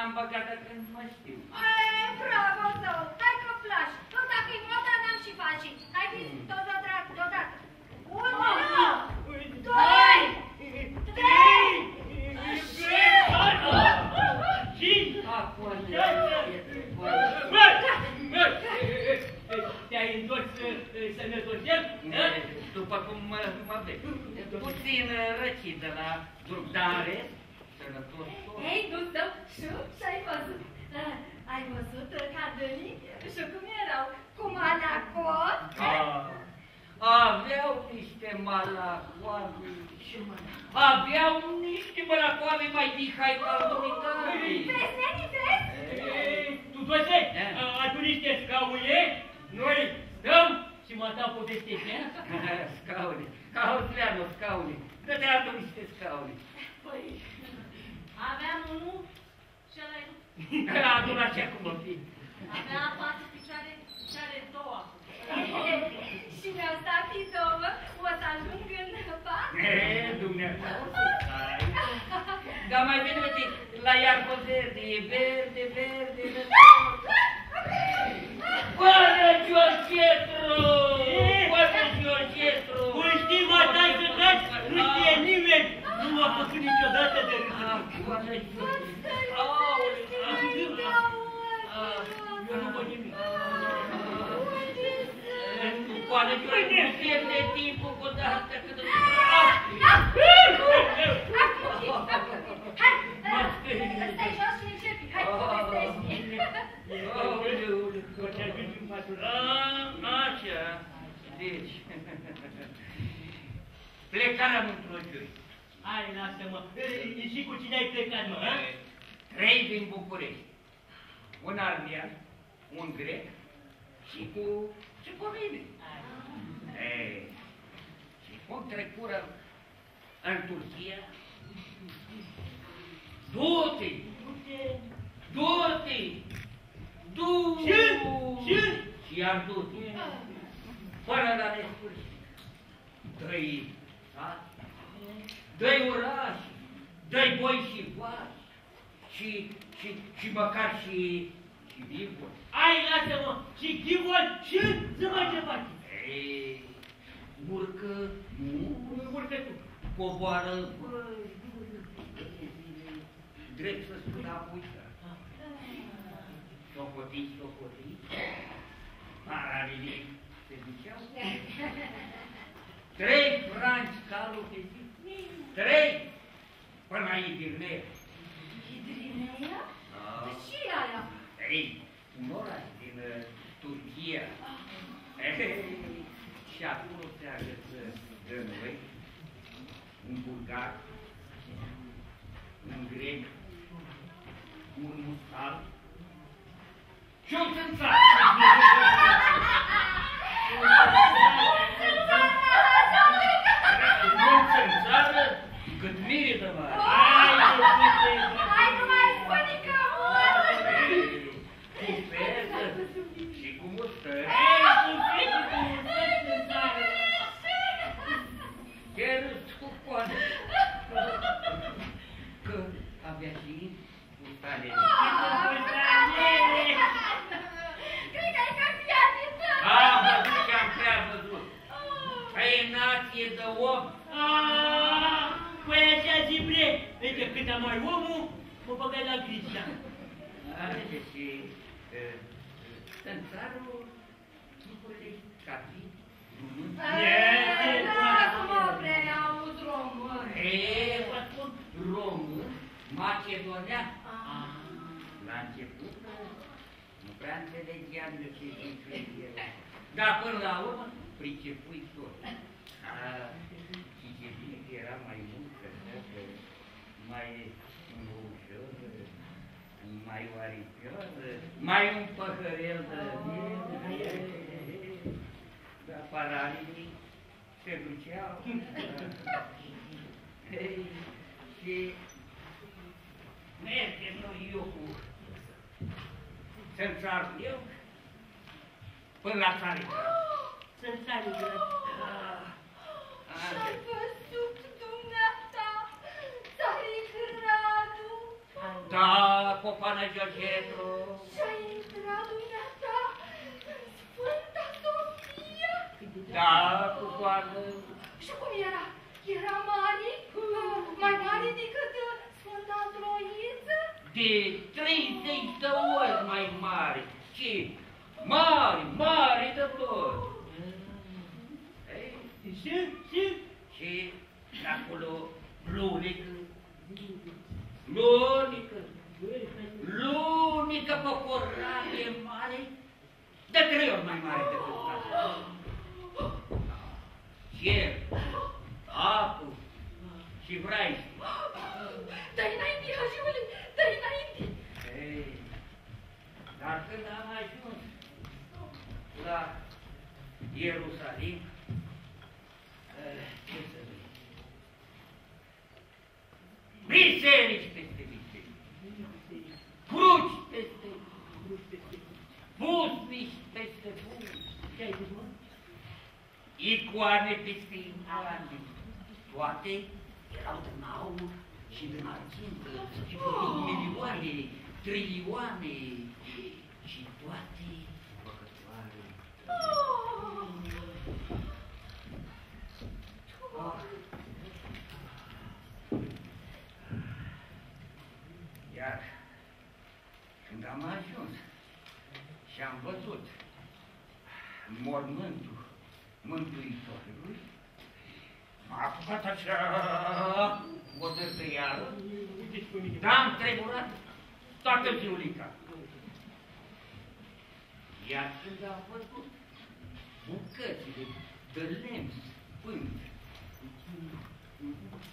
am băgat când mă știu. Eee, bravo tău! Hai că placi! Tu dacă-i moda, n-am și faci. Hai fi tot deodată. 1, 2, 3, 4, 5. Acum te-ai întors sănătosiel? După cum mă vezi. Puțin răcit de la druptare. Ei, Gustav, și-ai văzut? Ai văzut cadălii? Și cum erau? Cu malacot? Aveau niște malacoave. Aveau niște malacoave mai dihai ca dumitare. Vezi, neni, vezi? Ei, Tudose, adu niște scaune, noi stăm și mă dau povestește. Scaune, auzi, Leanu, scaune, că te adu niște scaune. Păi... Aveam unul și ăla-i nu. Aduna ce acum o fi. Aveam 4 picioare și are 2. Și mi-au stat fi 2, o să ajung în 4. Eee, dumneavoastră, o să stai. Dar mai bine, mă zic, la iarbă verde, e verde, verde, verde. Pără, Giorgetru! Pără, Giorgetru! Cum știi, mă, dai să tragi, nu știe nimeni. Nu m-a făcut niciodată de Hai, lasă-mă! Și cu cine ai plecat, mă? 3 din București. Un armean, un grec și cu mine. Și cum trecură în Turcia? Du-te! Du-te! Du-te! Și am dus-te. Fără la nesfârșit. 2 orașe, 2 boi și vaci, și măcar și ghivol. Ai, lasă-mă, și ghivol și să mai departe. Ei, urcă, urcă tu, coboară, drept să spun apoi. Socotit, paralelic, se ziceau. 3 franci calul pe zi. 3! Până la Idrinea. Idrinea? Dar ce e aia? Ei, un oraș din Turcia. Și acolo se agăță de noi un bulgar, un grec, un musulman și un țânțar. Cât mirită, mă! Hai, nu mai spune că mă! Cu feză și cu mustări! Chiar îți cu coadă! Că avea și cu tale! Cred că ai cambiat din tău! Am văzut că am prea văzut! Păi nație de om! Păi așa zi, bre, că când am mai omul, mă băgai la grija. Arăte și țânțarul lucrurile capii, lumânt. Eee, acum vreau un român. Eee, vă spun, român, macedonean. La început nu prea înțelegeam de ce zic era. Dar până la urmă, pricepui tot. Și ce bine că era mai mult. Mai înrușoră, mai oaricioară, mai un păhărel de mie, dar paralii se duceau. Și mergem noi eu cu țânțarul eu până la țarii. Țânțarul grăt. Și-ai văzut dumneata? Ai, Da, Popoană Georgetu. Și-a intrat dumneata în Sfânta Sofia? Da, Popoană. Și cum era? Era mare? Mai mare decât Sfânta Troiță? De 30 de ori mai mare. Ce? Mare, mare de tot. Ce? Ce? Ce? Și acolo Blunică. Lunică, lunică poporare mare, de 3 ori mai mare decât asta. Cer, apă și vraiș. Dă-i înainte, Hajiule, dă-i înainte. Ei, dar când am ajuns la Ierusalim, ce să zic? Biserici peste biserici, cruci peste cruci, pusnici peste pusnici, icoane peste icoane, toate erau din aur și din argint, și făcut milioane, trilioane, și toate păcătoare. Iar când am ajuns și am văzut mormântul Mântuitorului, m-a apucat așa o dezăială, dar am tremurat toată ziulica. Iar când am văzut bucățile de lemn sfânt,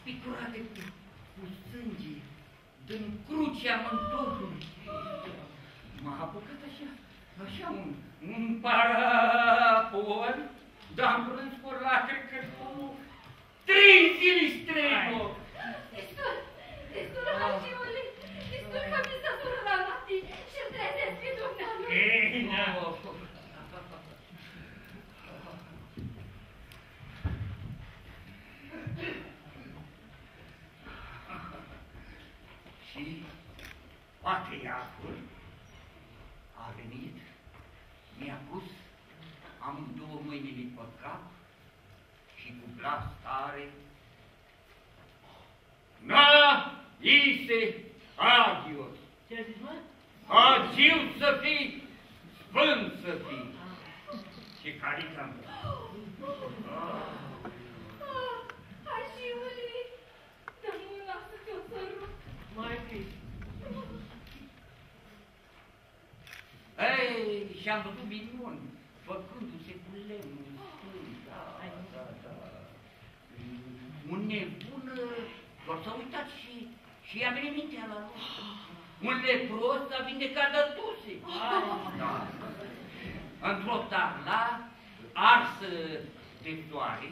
picurate cu sânge, din crucea Mântuitorului, m-a apucat așa, așa un parapol, dar am plâns cu lacrimi că cu 3 zile stregă. Destul, destul, Hagiule, destul că mi s-a surrat noapte și-l trezesc pe dumneavoastră. Ei, na! Și patriarhul a venit, mi-a pus amândouă mâinile pe cap și cu glas tare: Na, ise, agios! Ce-a zis, mă? Agiu să fii, sfânt să fii! Ce carica am dat! Agiule, dar nu lasă că o sărut! Mai fi. Ei, și-am văzut minuni, făcându-se cu lemnul stând, da. Un nebun doar s-a uitat și i-a venit mintea la loc. Un lepros s-a vindecat de tuse. Într-o tarla arsă de soare,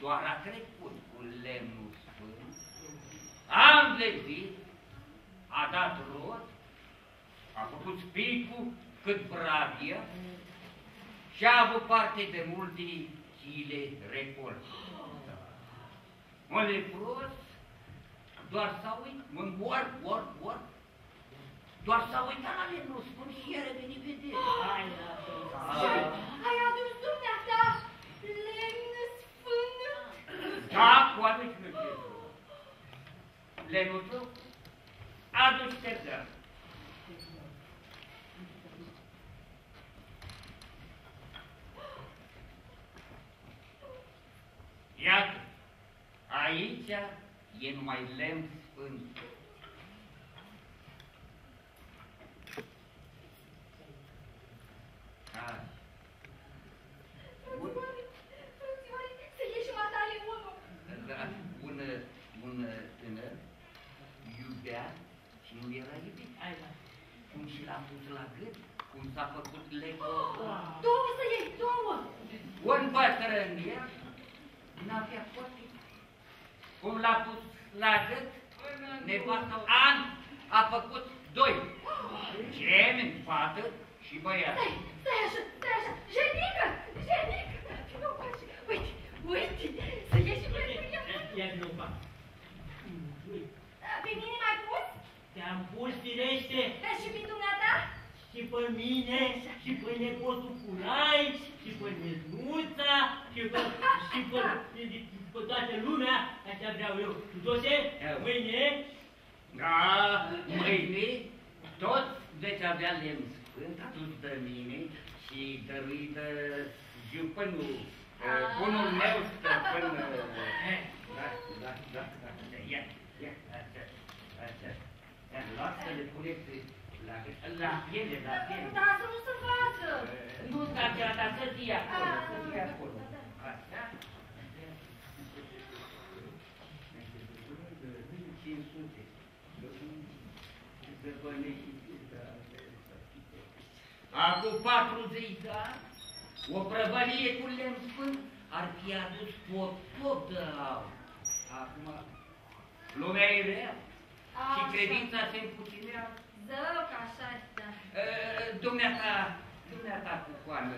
doar a trecut cu lemnul stând. Am lezit, a dat rod, a făcut spicul cât bradia și a avut parte de multe chile recolte. Un lepros doar s-a uitat, doar s-a uitat la lemnul spun și i-a revenit vedere. Ai adus dumneata lemn sfânt? Da, cu adus dumneata. Lemnul tău, aduște de-a. Iată, aici e numai lemn sfânt. Azi. Să ieși matale unul. Da, un tânăr iubea și nu era iubit. Cum și l-a pus la gât, cum s-a făcut legul. Două să iei, două! Un bătrân el n-avea poate. Cum l-a pus la gât, nevastă an a făcut 2. Gemeni, fată și băiat. Stai așa, jenică! Nu faci, uite, să ieși pentru ea. Pe mine mai pus? mi-am pus, firește. Dar și pe dumneata? Și pe mine, și pe nepotul Culai, și pe Nenuța, și pe toată lumea. Asta vreau eu. Tudose, mâine... Da, mâine, toți veți avea lemn sfânt adus de mine și dăruit de jupânul, bunul meu stăpân. Da, ia, asta. Lasă-le, puneți la piele. Da, să nu se facă. Nu, da, dar să fie acolo. Asta. 500. Acum 40 de ani, o prăvălie cu lemn sfânt ar fi adus potop de aur. Acum, lumea e rea și credința se împuținea. Zău, că așa este. Dumneata cu coană,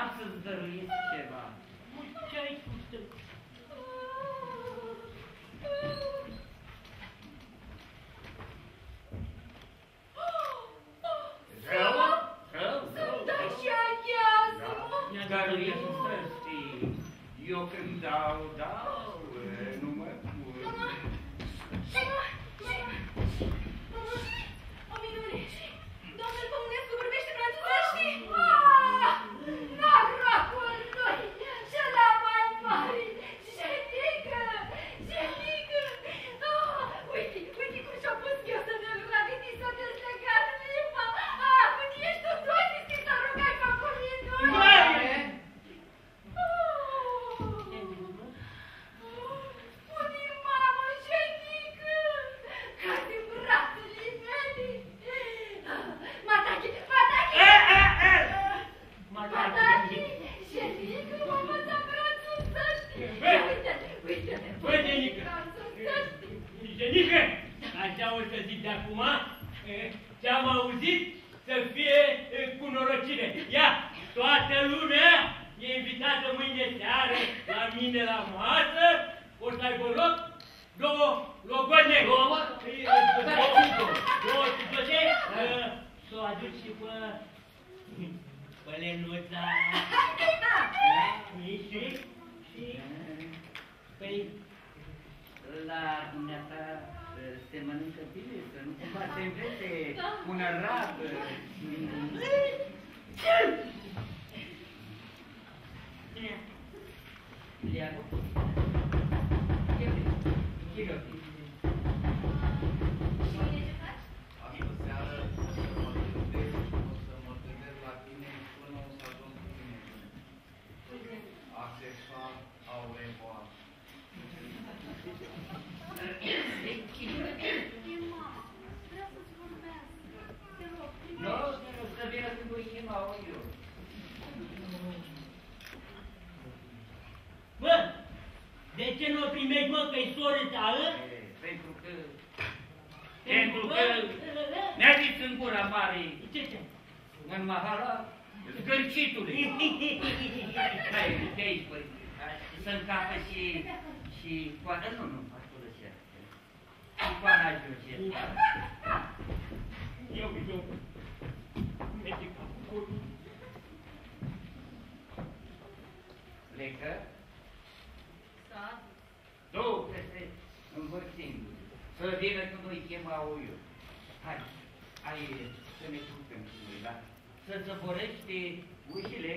am să-ți dăruiesc ceva. Ce ai spus tu? Rău? Să-mi dai și aghează-mă! Dar eu să știi, eu când dau, nu mă pur. Mama! O minune! Domnul Pămânescu vorbește franceză, știi? Aaa! Norocul lui! Și la bani mari! Ce mică! Uite cum și-o pus eu să ne-o luat din să te legat limba! Aaa, când ești tu toți, știi să rugai pe acolo e noi! Mare! Unde mamă, ce mică! Ca din brațele mele! Matache! Ce mică, mamă, ta brațul să știi! Uite-te! Bă, Genică! Genică! Așa o să zic de acum, ce-am auzit să fie cu norocire. Ia, toată lumea e invitată mâine seară la mine la masă. O să aibă loc două logoane. Două ticote. Să o aduci și pe Lenuța. Păi, la dumneata se mănâncă bine, să nu cumva se învete cu nărabă. Leagă? Chiropii. Bă, de ce nu o primești, mă, că-i soră tală? Pentru că ne-a zis în gura mare, în mahala, zgârcitule. Te-ai spus, să-mi capă și coadă, nu-mi faci curăția. Și coadă ajunge. Eu, mergi capul curul. Plecă. Două peste învârțindu-i. Să vină când îi chema eu. Hai să ne trupem cu noi, da? Să zăborește ușile.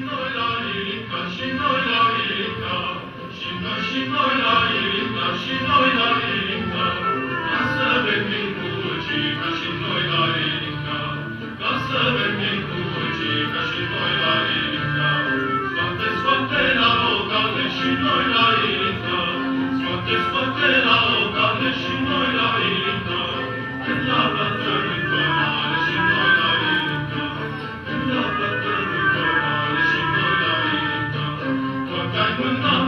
No, Leanei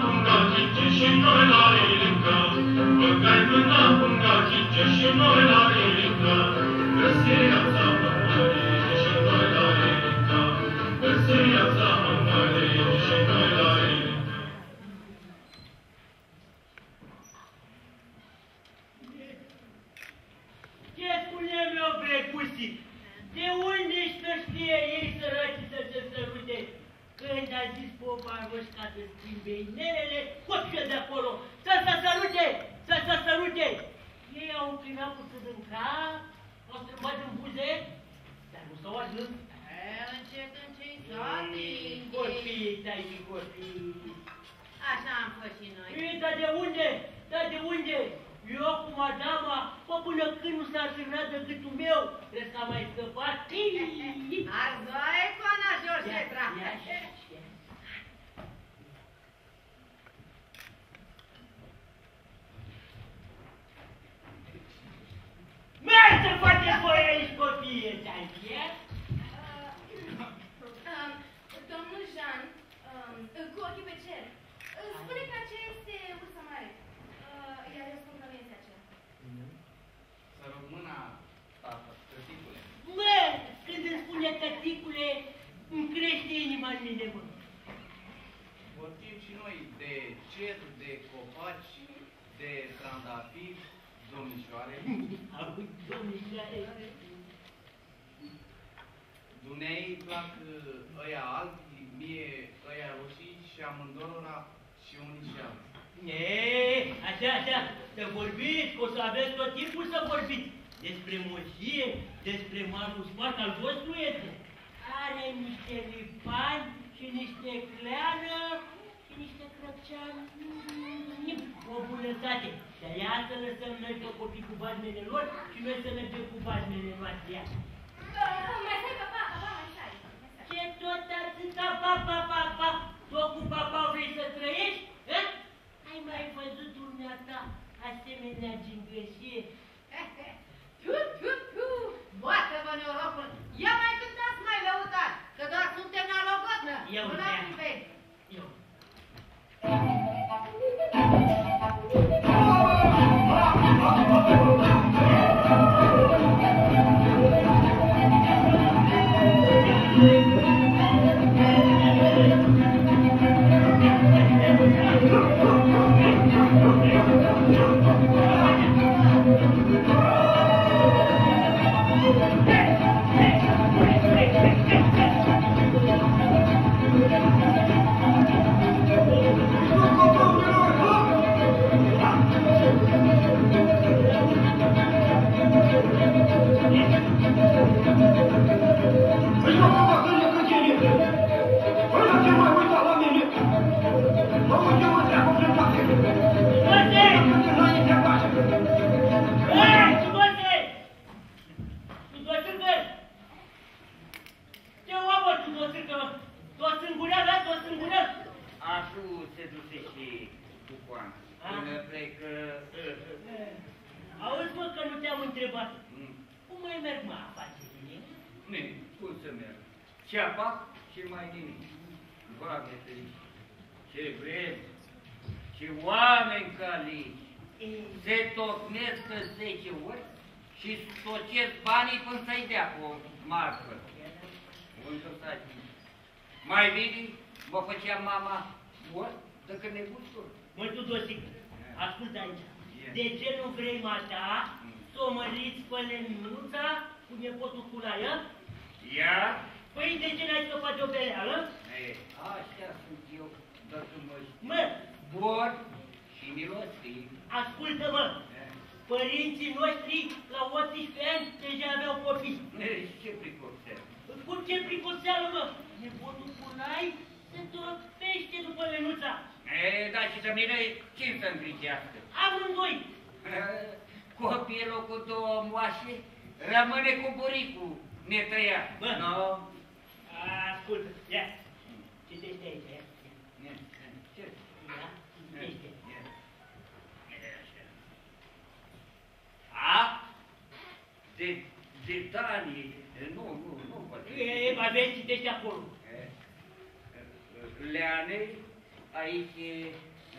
aici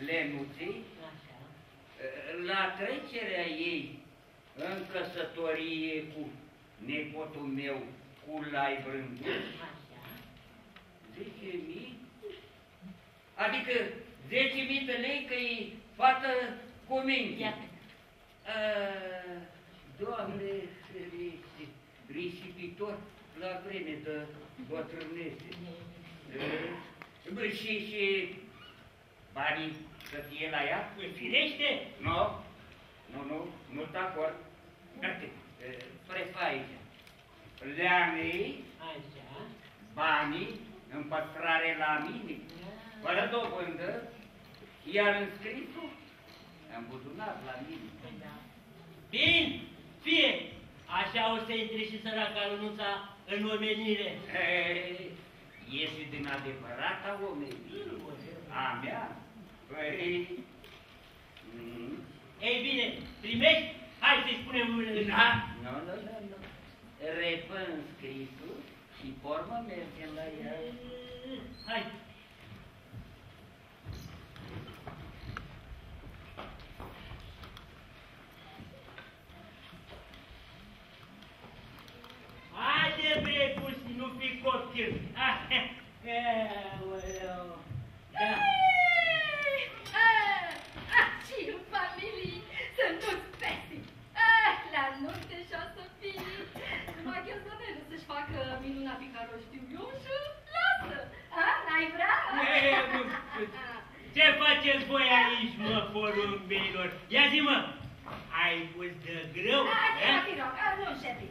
Lenuții, la trecerea ei în căsătorie cu nepotul meu, Culai Brânduș, adică 10.000 de lei că e fată cu minte. Doamne, risipitor la vreme de bătrânețe. Și banii să fie la ea? Firește? Nu, nu te acord. Prefaică. Leanei, banii, împăstrare la mine, fără dobândă, iar înscrisul am buzunat la mine. Bine, fie! Așa o să intri și săraca Lunuța în omenire. Ești din adevărata omenire a mea? Ei bine, primești? Hai să-i spunem unele. Nu. Repân scrisul și formă mergem la ea. Hai! Haide, bre, pusti, nu fi copil! Aoleu! Aci în familie sunt toți pesii! La noapte și-o să fie! Numai ghezonele să-și facă minuna pe care o știu eu și lasă! N-ai vrea? Ce faceți voi aici, mă, porumbeilor? Ia zi, mă! Ai pus de greu? Nu, șefi!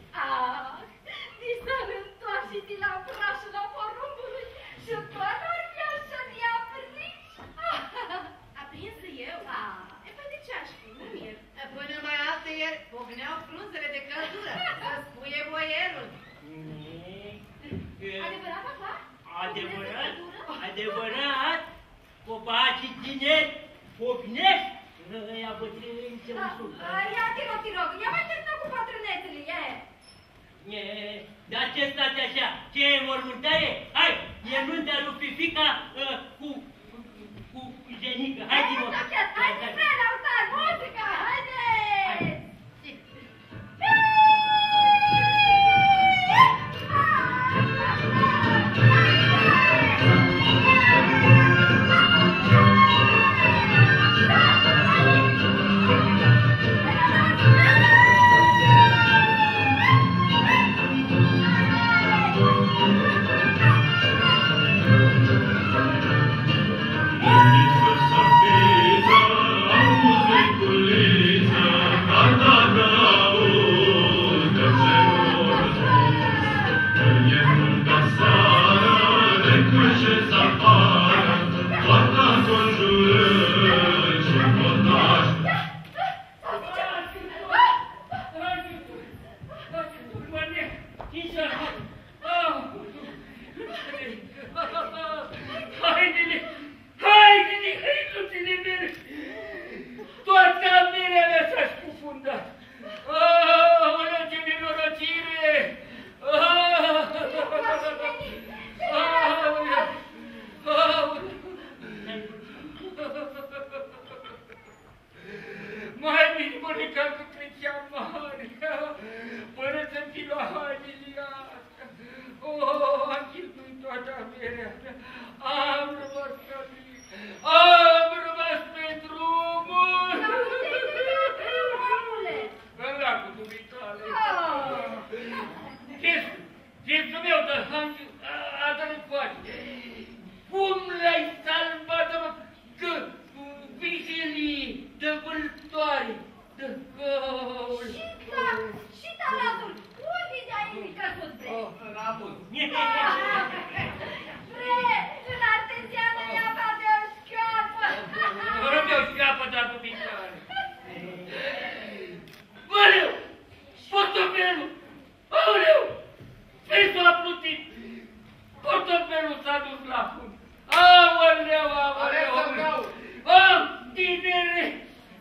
Ți s-ar întoarce și ți la brașul la porumbului și toată ar fi așa de aprinși. Aprinsă eu? E, păi de ce aș fi? Nu mir. Până mai altă ieri pogneau frunzele de căldură, să spuie boierul. Adevărat, papa? Adevărat? Adevărat? Copacii tineri pognești? Ia bătrânii în ce măsură. Ia, te rog, ia mai termină cu patrânețele, ia e. Dar ce stați așa? Ce e mormântare? Hai! E nuntea lui Fifica cu Jenica. Hai din nou! Hai din prea la altar! Muzica! Haideți!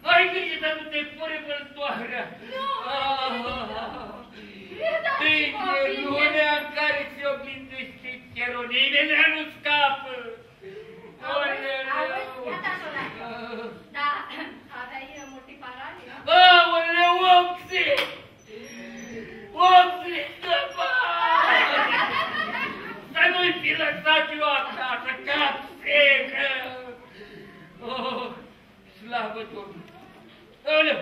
Ai grijă să nu te Slavă Domnului! Aoleu!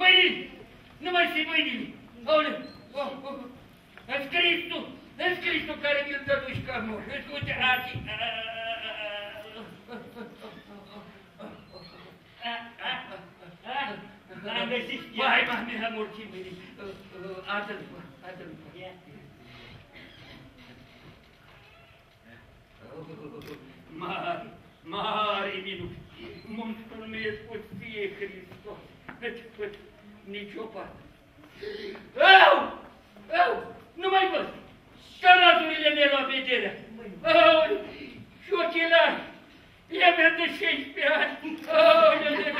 Mâinile! Nu mai știi mâinile! Aoleu! Îți Cristu! Îți Cristu care mi-l dăduși ca mor! Îți uite, azi! L-am găsit! Vai, mami, am urcit mâinile! Adă-l după! Adă-l după! Mari, mari minuni, mă-mi spălmesc o ție, Hristos, deci nici o parte. Au, au, nu mai văd, caradurile mele la vederea, au, și ochelarii, ea mea de 16 ani, au,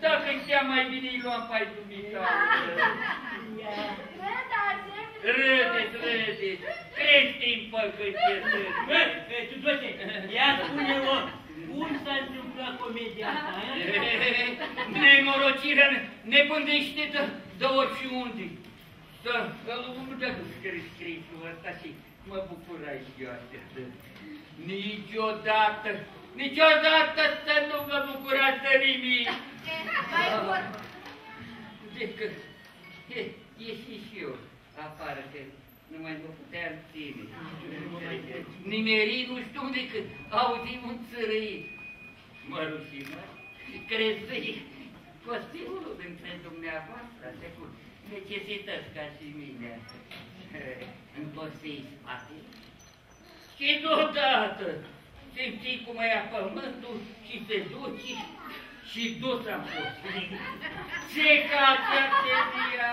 dacă-i dea mai bine, îi luam pai dumita. Râdeți, râdeți, crește-i-n păcăție, râdeți. Bă, Tudose, ia spune-o, cum s-a întâmplat comedia asta? Nemorocirea ne pândește de orice unde. Să nu dacă scris Crisul ăsta și mă bucur aici eu astea. Niciodată, niciodată să nu vă bucurați de nimic. Mai mult. Decât, ieși și eu. Afară, că nu mai mă puteam ține. Nimerii nu știu decât auzim un țărâit. Mă rușină, crezui, costimul dintre dumneavoastră, cu necesități ca și mine. Întorsei spatele. Și deodată simți cum ia pământul și se duci și dus am fost. Secați arteria,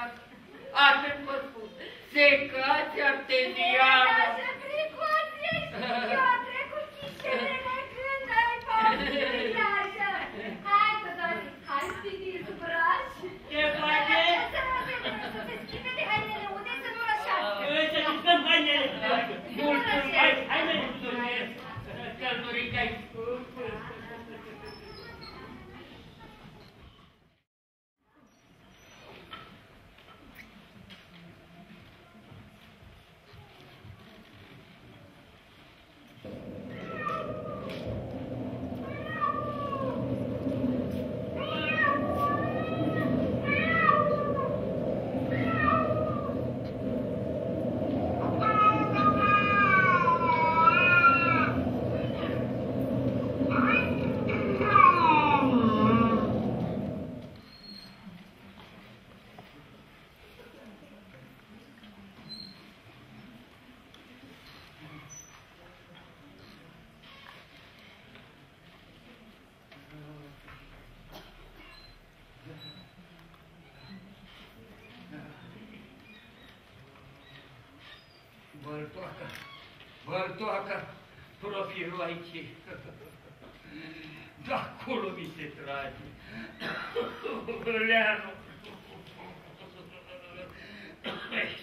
atât vă spun. Secați arteziană! Era așa precoce și eu am trecut chișele de când ai pământ, așa! Hai, Tudose, hai să fii dizbraș! Ce face? Să mă vedeți, să se schimbe de hainele, unde să nu rășească? Să distrăm hainele! Mulțumesc! Hai, mă mulțumesc! Căldurica-i scumpă! Bărtoaca, bărtoaca, profilul aici. Da, acolo mi se trage. Leanu.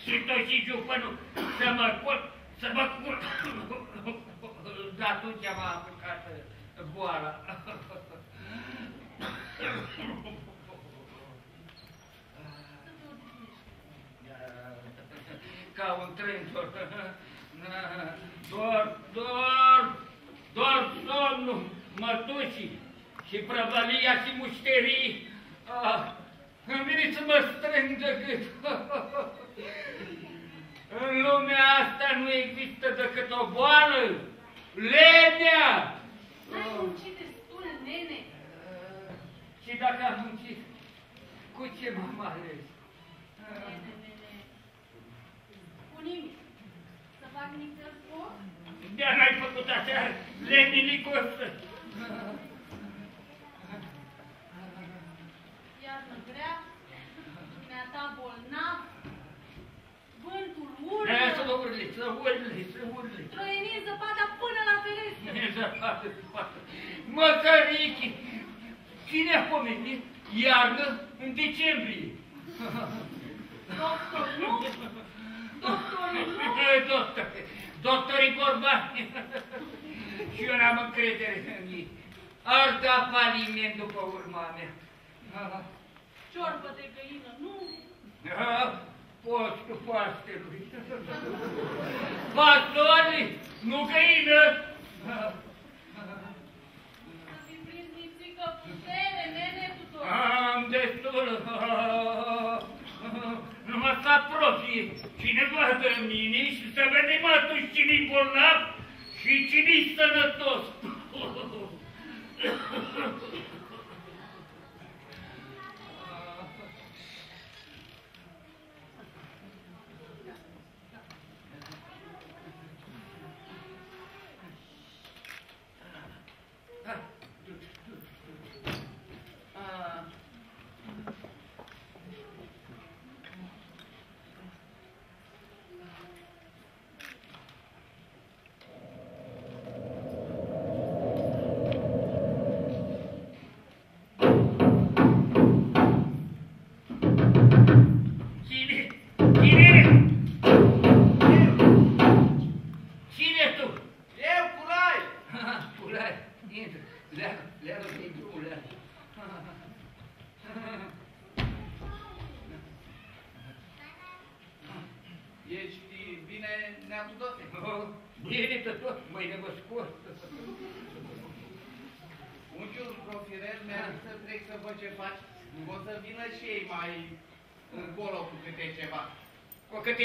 Și tot și jupănul să mă cur, să mă cur. De atunci m-a apucat boala. Ca un trântor. Doar somnul mătușii și prăvălia și mușterii. Îmi vine să mă strâng de gât. În lumea asta nu există decât o boală. Lenea! N-ai muncit destul, nene. Și dacă am muncit, cu ce m-am ales? Nimic. Să fac niște foc? De-a n-ai făcut aseară, lenilicosă. Iarnă grea, dumneata bolnav, vântul urlă. Să urli. Trăini în zăpada până la fereastră. Zăpada. Măcărichi, cine a pomenit iarnă în decembrie? Doctor, nu? Doctorii corbani, și eu n-am încredere în ei, ar da faliment după urma mea. Ciorbă de găină, nu? Postul pastelui. Pastori, nu găină! Să-mi prinzi nițică putere, ne? Nu mă sta profii cineva de mine și să vedem atunci cine-i bolnav și cine-i sănătos.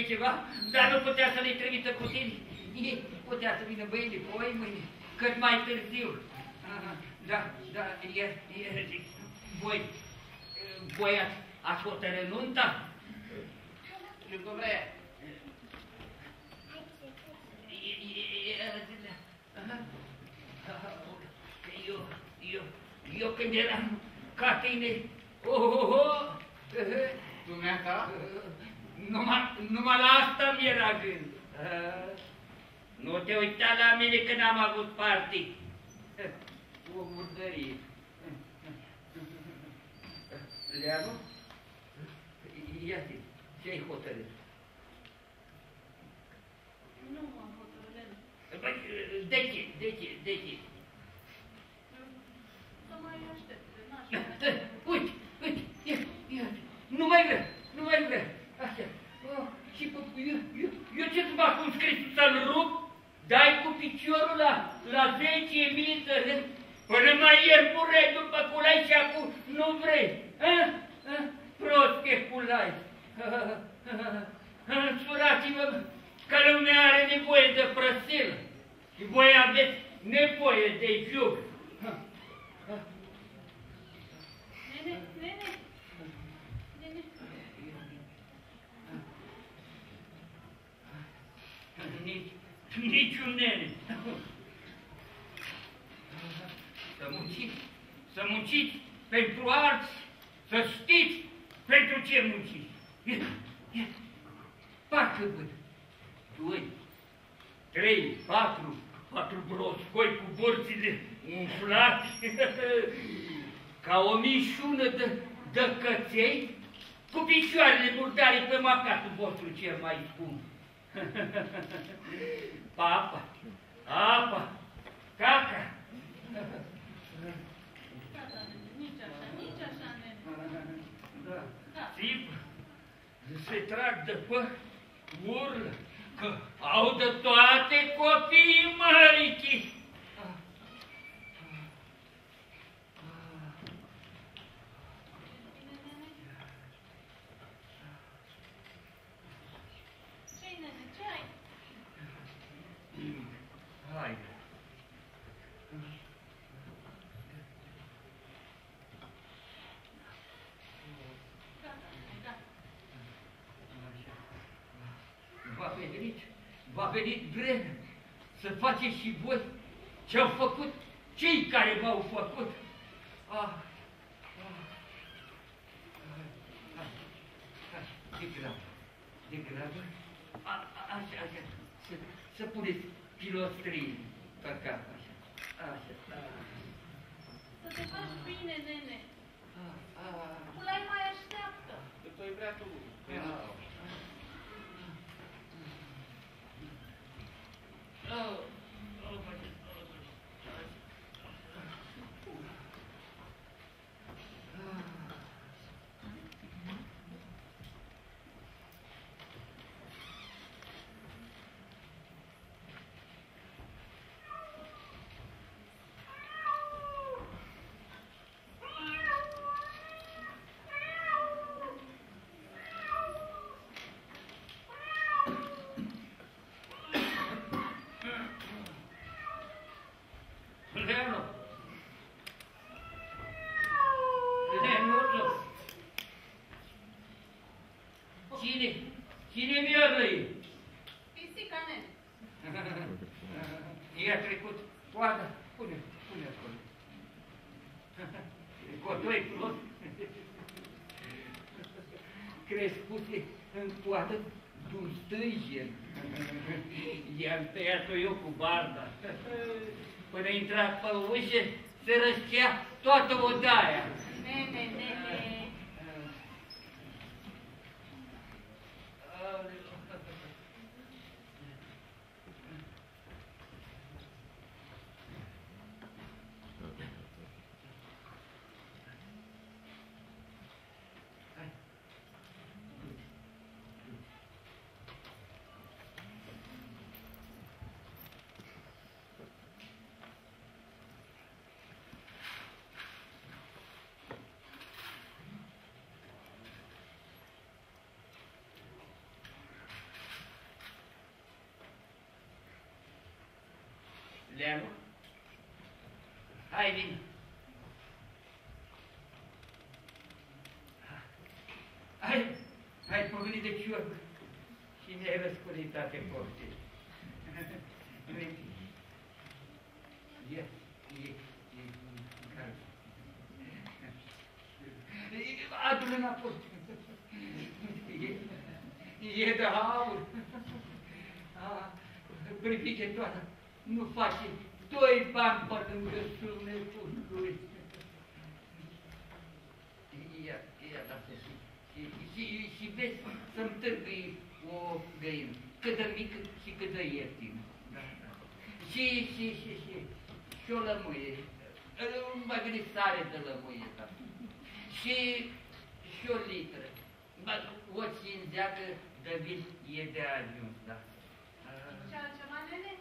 Ceva, dar nu putea să le trimită cu tine. Putea să vină băieții cu oi mâine, cât mai târziu. Aha, da, ieri. Voi ați hotărât nunta? Iubovrea. Eu când eram ca tine, dumneata? Numai la asta mi-era gând. Nu te uita la mine că n-am avut parte. O murdărie. Leanu? Ia-te, ce-ai hotărât? Nu m-am hotărât. De ce? Să mai aștept, n-aștept. Uite, ia-te. Nu mai vrea. Așa. Și eu ce-ți fac cum scris să-l rup? Dai cu piciorul la 10.000 de rând. Până mai ierbure după Culai și acum nu vrei. Prost e Culai. Însurați-vă că lumea are nevoie de prăsilă. Și voi aveți nevoie de iub. Nene. Niciun nene. Să munciți pentru alții, să știți pentru ce munciți. Ia, parcă văd. 2, 3, 4 broscoi cu borțile umflate, ca o mișună de căței, cu picioarele murdare pe macatul vostru cel mai scump. Papa, apa, caca. Nici așa, țipă, se trag de păr, urlă, că au de toate copiii mărici. Va veni vremea să faceți și voi ce-au făcut cei care v-au făcut. De grabă. Așa. Să puneți pilostrii pe cap, așa. Să te faci bine, nene. Culai mai așteaptă. Că tu-i vrea tu. miorlă? Cine miorlă e? Pisica mea. I-a trecut poada. Pune acolo. Cotoi plus. Crescuse în poadă de-un stânjen. I-am tăiat-o eu cu barba. Până intra pe ușă, se răscea toată odaia. Leanu, hai, vin. Hai pogărit de ciorb și mi-ai răscurit toate porții. Adu-l înapoi. E de aur. Priviche toată. Nu face doi bani pe lângă sunetul lui. Ia, lasă și vezi să-mi târgâi o găină, cât de mică și cât de ieftină. Și o lămâie, mai vine sare de lămâie, și o litră, o cinzeacă de vin e de ajuns, da. Și altceva, nene?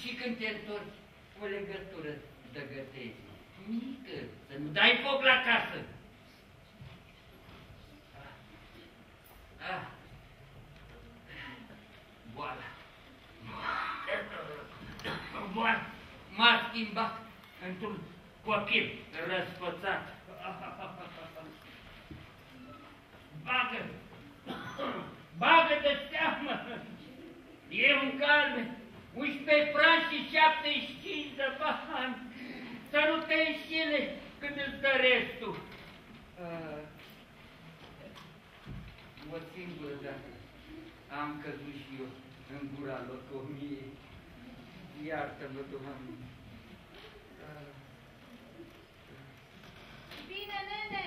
Și când te întorci, o legătură de gătești, mică, să nu dai foc la casă. Boala. Boala m-a schimbat într-un copil răsfățat. Bagă de seamă. E un calme, 11 franci și 75 de bani. Să nu te înșile când îți dă restul. O singură dată am căzut și eu în gura locomiei. Iartă-mă, Doamne. Bine, nene!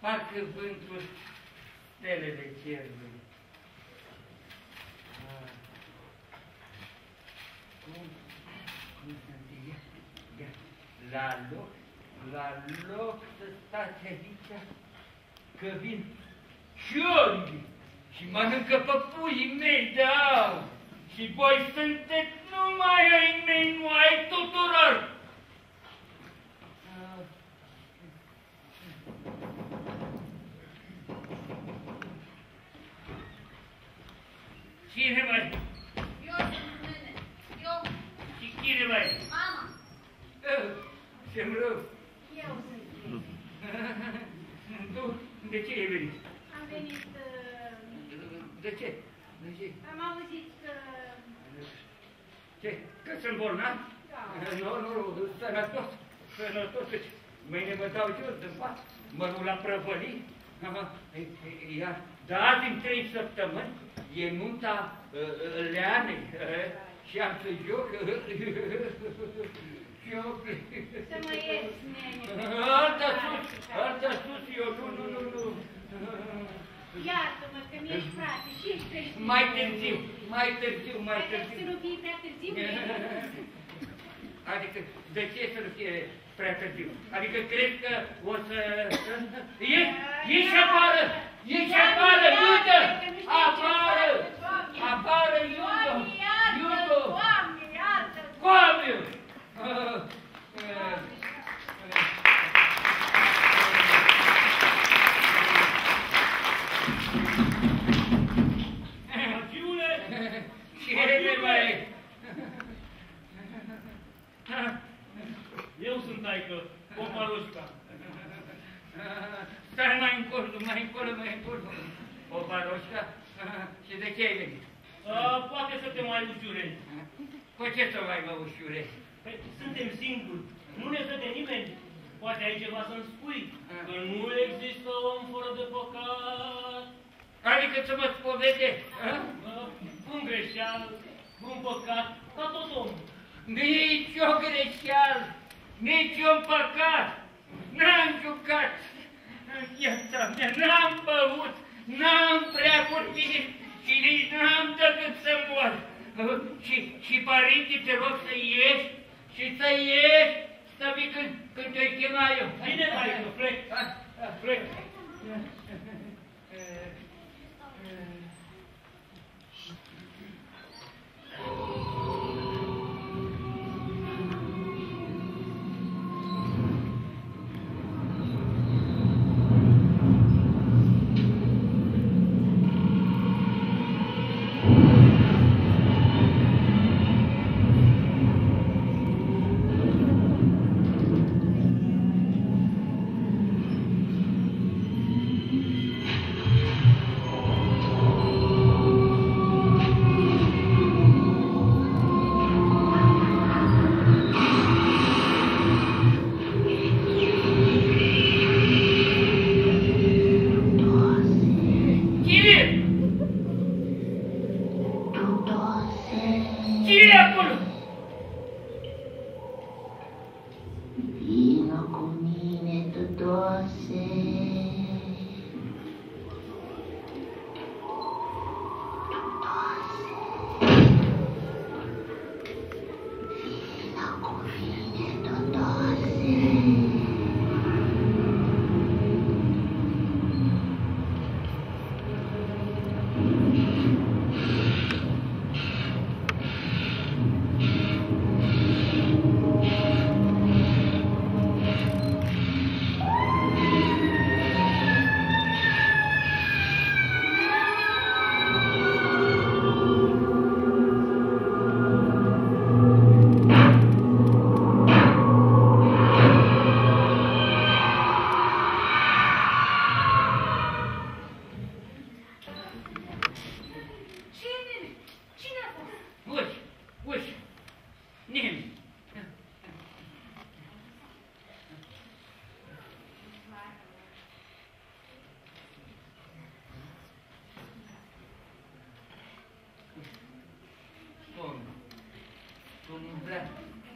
parcă vântul stelele cerului. Cum sunt ea? La loc să stați aici, că vin ciorii și mănâncă păpuii mei de aur. Și voi sunteți numai ai mei, nu ai tuturor. Cine mai? Eu sunt mâine. Eu. Și cine mai? Mama. Ce-mi rău? Eu sunt mâine. Tu? De ce ai venit? Am venit... De ce? De ce? Am auzit că... Ce? Că sunt bolnav? Da. Nu, sănătos. Sănătos. Mâine mă dau jos în pat. Mă duc la prăvălii. Iar dați în 3 săptămâni e nunta Leanei și am să joc. Să mă ieși, nene. Alta sus, eu nu. Iartă-mă că mi-ești frate și ești creștin. Mai târziu. Să nu fie prea târziu? Adică, de ce să nu fie prea târziu? Adică, cred că o să... Ieși afară, iudă! Afară, iudă! Doamne, iartă! Coamiu! Eu sunt taică, Popa Roșca. Stai mai încolo. Popa Roșca? Și de ce ai venit? Poate să te mai ușurezi. Cu ce să mai mă ușurezi? Păi, suntem singuri, nu ne dă de nimeni. Poate ai ceva să-mi spui, că nu există om fără de păcat. Adică să mă spovedești? Un greșeal, un păcat, ca tot omul. Nici o greșeală, nici un păcat, n-am jucat în viața mea, n-am băut, n-am prea curvinit și nici n-am decât să mor. Și părinții te rog să ieși să vii când te-ai chema eu. Bine, taică, plec.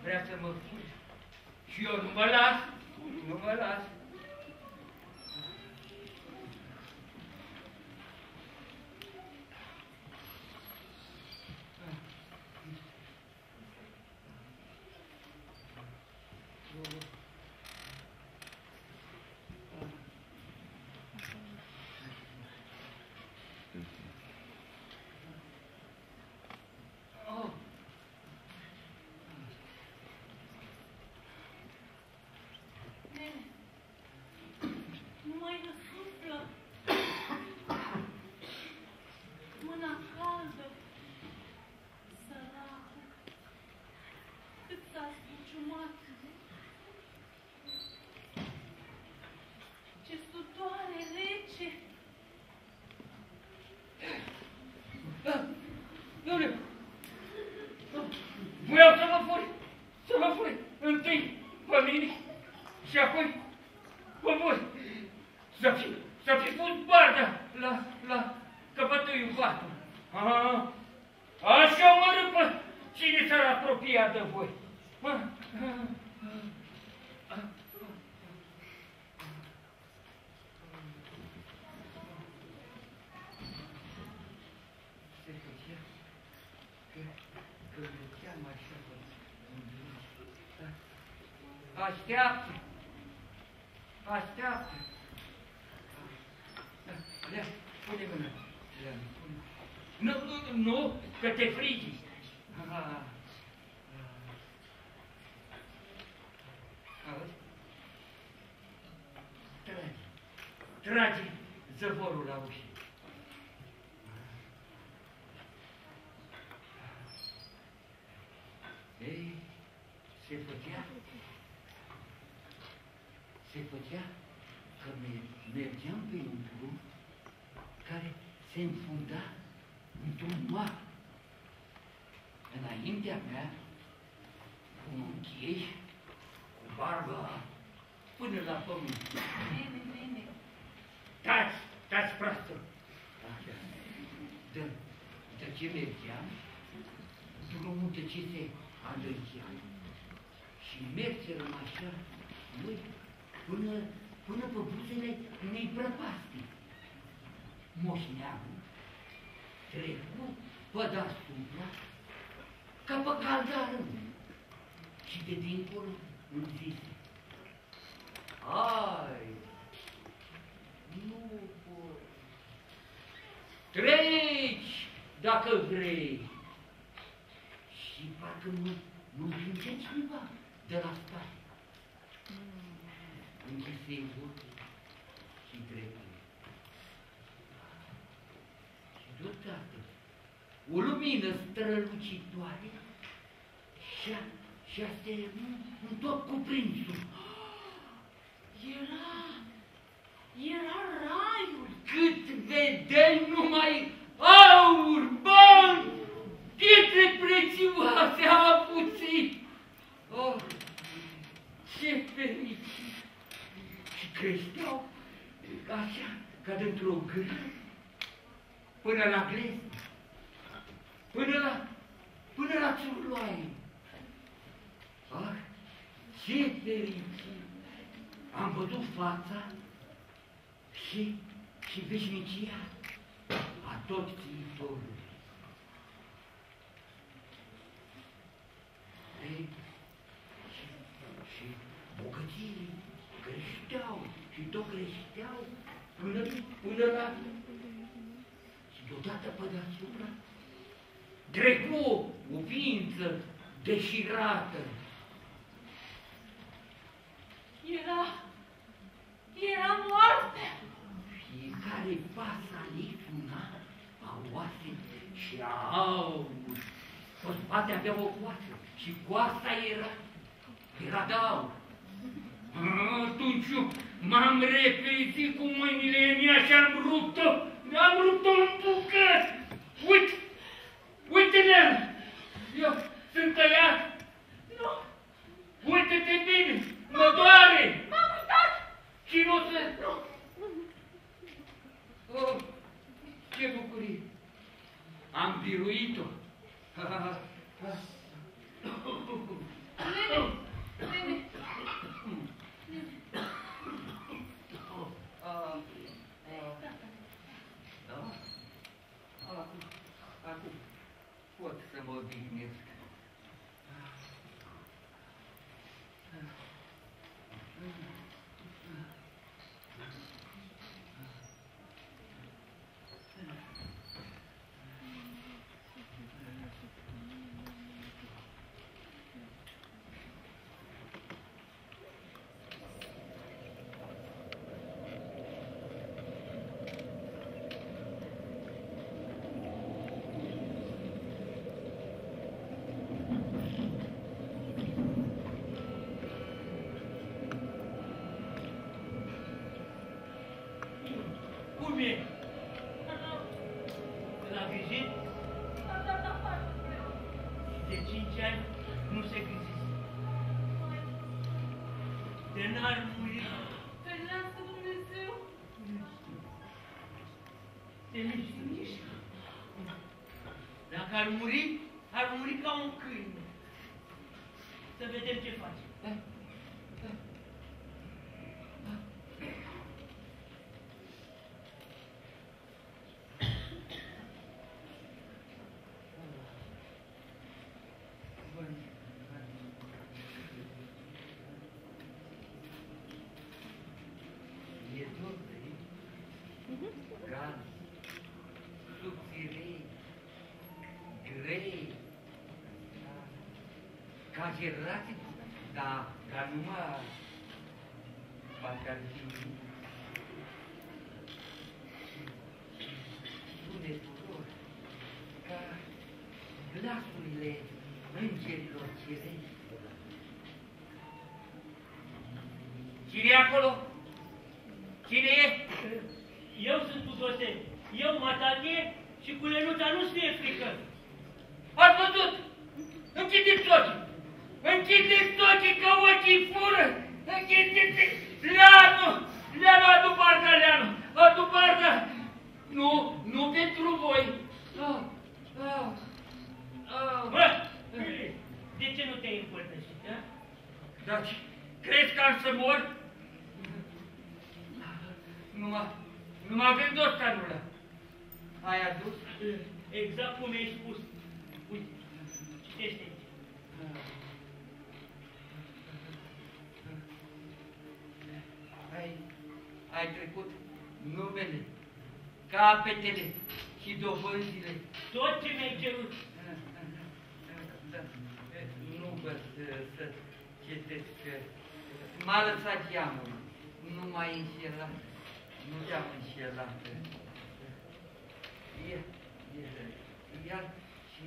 Vrea să mă furi. Și eu nu mă las. întâi pe mine și apoi pe voi. Să fi pus barda la căpătâiul patul. Așa omorând pe cine s-ar apropia de voi. Așteaptă! Așteaptă! Leana, pune mâna! Nu, că te frigi! Auzi? Trage zăvorul la ușă! Ei, se făcea? Se făcea că mergeam pe un drum care se înfunda într-un mar. Înaintea mea, cu unchieși, cu barba, până la pământ. Bine, bine. Tați, tați, proastă! De ce mergeam, drumul de ce se adânchea. Și mergeam așa, noi, până pe buzele unei prăpastii. Moșneagul trecu pe deasupra ca pe caldarâm și de dincolo îmi zise: "Ai, nu pot, treci dacă vrei." Și parcă mă împinge cineva de la spate. Închise ochii și trebuie. Și deodată, o lumină strălucitoare și-a strălucit în tot cuprinsul. Era raiul! Cât vedeai numai aur, bani, pietre prețioase, apuții! Oh, ce fericit! Creșteau așa, ca dintr-o gră, până la glezne, până la țurloaie. Ah, ce fericit! Am văzut fața și veșnicia a tot țintorului. Ei, și bucățiile creșteau și tot creșteau până la... Și deodată pe deasupra trecu o ființă deșirată. Era moarte! Fiecare pas al ei una a oase și a aur. Pe spate avea o coasă și coasa era de aur. Atunci m-am repezit cu mâinile mea și am rupt-o în bucăți. Uite-ne, eu sunt tăiat. Nu. Uite-te bine, mă doare. M-am uitat. Și nu se... Nu. Oh, ce bucurie. Am biruit-o. Nene. Acum pot să mă obișnuiesc. de n-ar muri. Păi lasă Dumnezeu. Te liniști? Dacă ar muri, ar muri ca un câine. Să vedem ce face. Da, dar numai parcă ar fi spune tuturor ca glasurile îngerilor cirești. Cine e acolo? Cine e? Eu sunt Tudose, eu Matache și cu Lenuța nu-ți fie frică. Ați văzut? Închideți ochii! Închideți toții că ochii fură! Închideți! Leanu! Leanu, adu barca, Leanu! Adu barca! Nu, nu pentru voi! Bă! De ce nu te-ai împărtășit, a? Dar crezi că am să mor? Nu mă avem doar canulă. Ai adus? Exact cum mi-ai spus. Uite, citește. Ai trecut numele, capetele și dobânzile. Tot ce mi-ai cerut. Nu vă să citesc că m-a lăsat geamul. Nu m-ai înșelat. Nu te-am înșelat. Iar și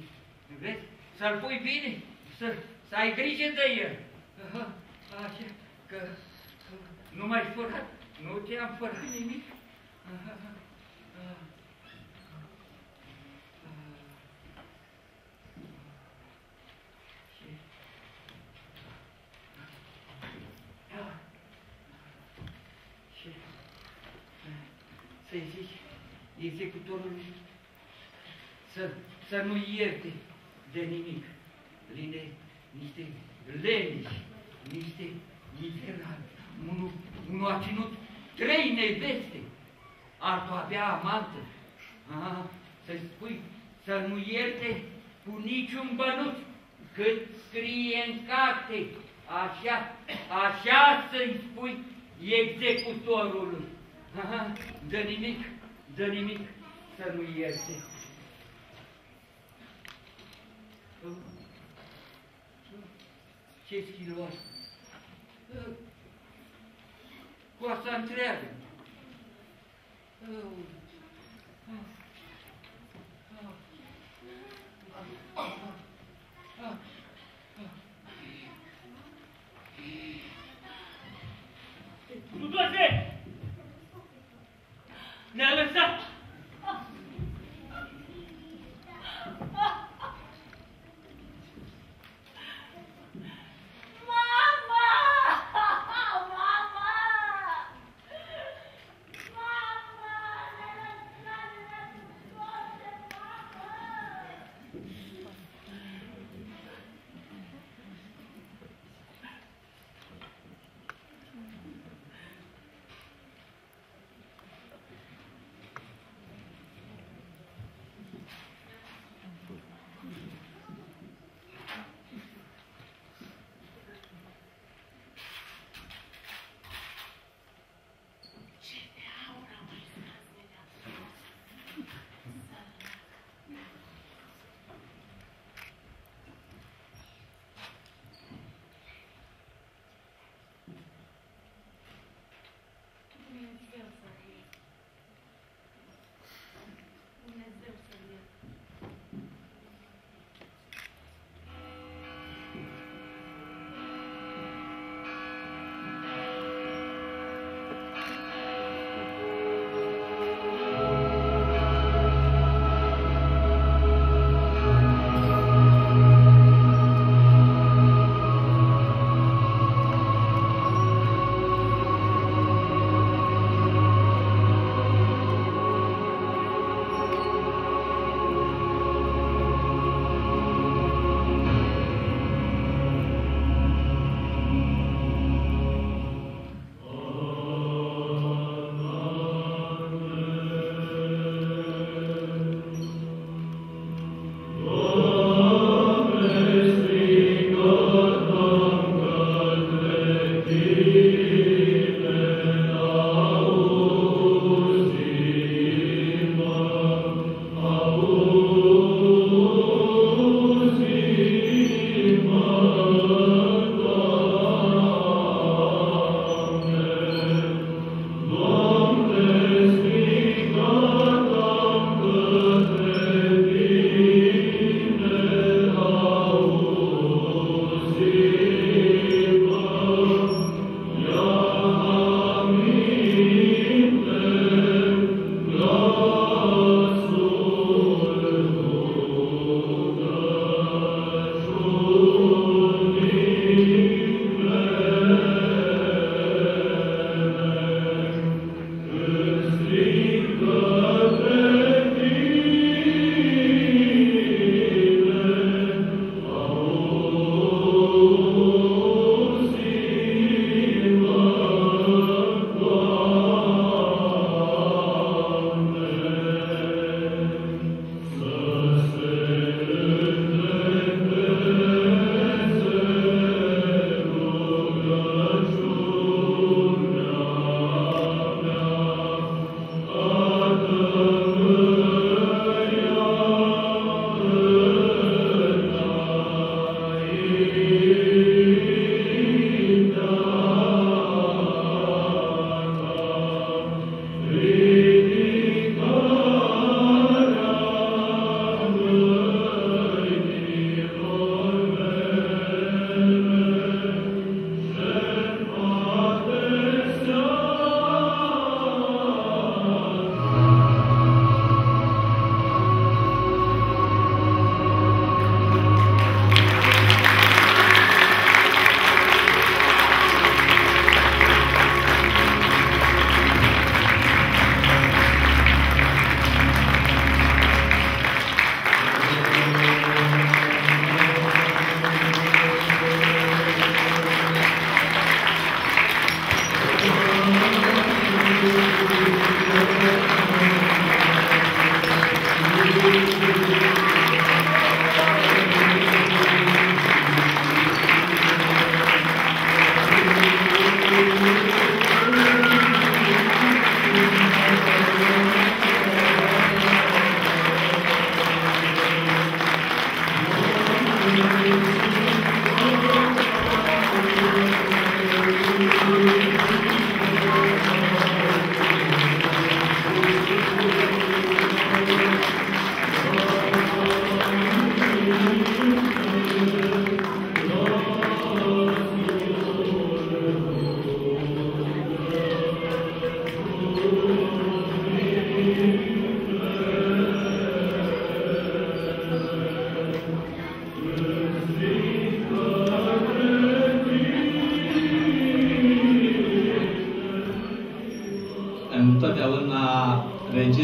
vezi, să-l pui bine, să ai grijă de el. Așa că nu m-ai furat. Nu te-am făcut nimic. Și să-i zici executorului să nu ierte de nimic. Line niște leniși, niște literali. Unul a ținut 3 neveste, altul avea amantă. Să-i spui să nu ierte cu niciun bănuț, cât scrie în carte. Așa să-i spui executorului. De nimic să nu ierte. Ce schiloasă! Cu asta întreabă. Tudose! Ne-a lăsat!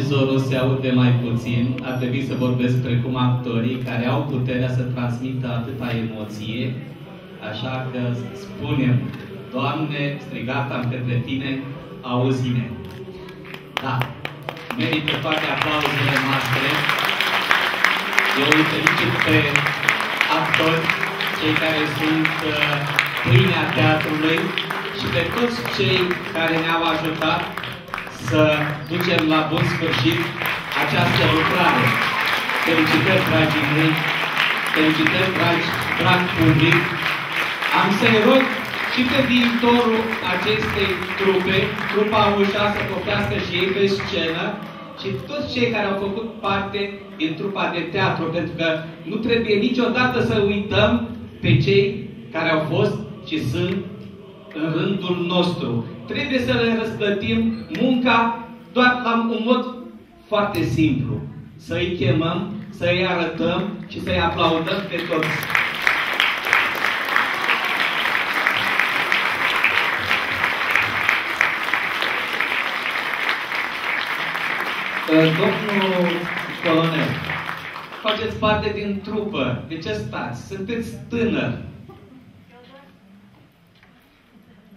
regizorul se aude mai puțin, ar trebui să vorbesc precum actorii care au puterea să transmită atâta emoție, așa că spunem, Doamne, strigata-mi către Tine, auzi-ne. Da, merită toate aplauzele noastre. Eu îi felicit pe actori, cei care sunt pâinea teatrului și pe toți cei care ne-au ajutat să ducem la bun sfârșit această lucrare. Felicitări, dragii mei! Felicitări, drag public! Am să-i rog și pe viitorul acestei trupe, trupa ușa, să copiască și ei pe scenă și toți cei care au făcut parte din trupa de teatru, pentru că nu trebuie niciodată să uităm pe cei care au fost și sunt în rândul nostru. Trebuie să le răsplătim munca doar la un mod foarte simplu. Să-i chemăm, să-i arătăm și să-i aplaudăm pe toți. Domnul colonel, faceți parte din trupă. De ce stați? Sunteți tânăr.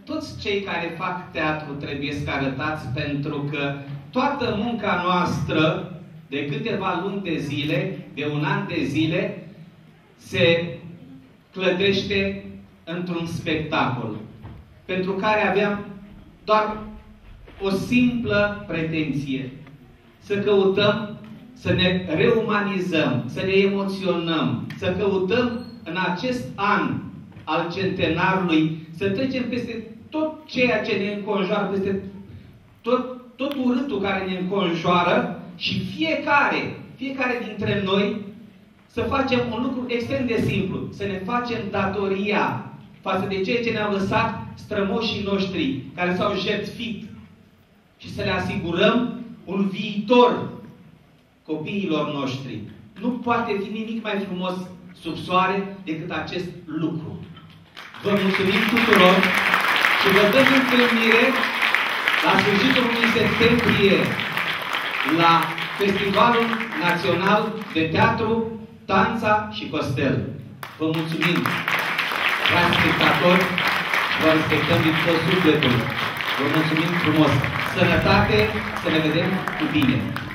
Toți cei care fac teatru trebuie să arătați, pentru că toată munca noastră de câteva luni de zile, de un an de zile, se clădește într-un spectacol pentru care aveam doar o simplă pretenție. Să căutăm, să ne reumanizăm, să ne emoționăm, să căutăm în acest an al centenarului să trecem peste tot ceea ce ne înconjoară, peste tot urâtul care ne înconjoară și fiecare dintre noi să facem un lucru extrem de simplu, să ne facem datoria față de ceea ce ne-au lăsat strămoșii noștri, care s-au jertfit, și să le asigurăm un viitor copiilor noștri. Nu poate fi nimic mai frumos sub soare decât acest lucru. Vă mulțumim tuturor și vă dăm întâlnire la sfârșitul lunii septembrie la Festivalul Național de Teatru, Danța și Costel. Vă mulțumim, dragi spectatori, vă respectăm din tot sufletul. Vă mulțumim frumos. Sănătate, să ne vedem cu bine!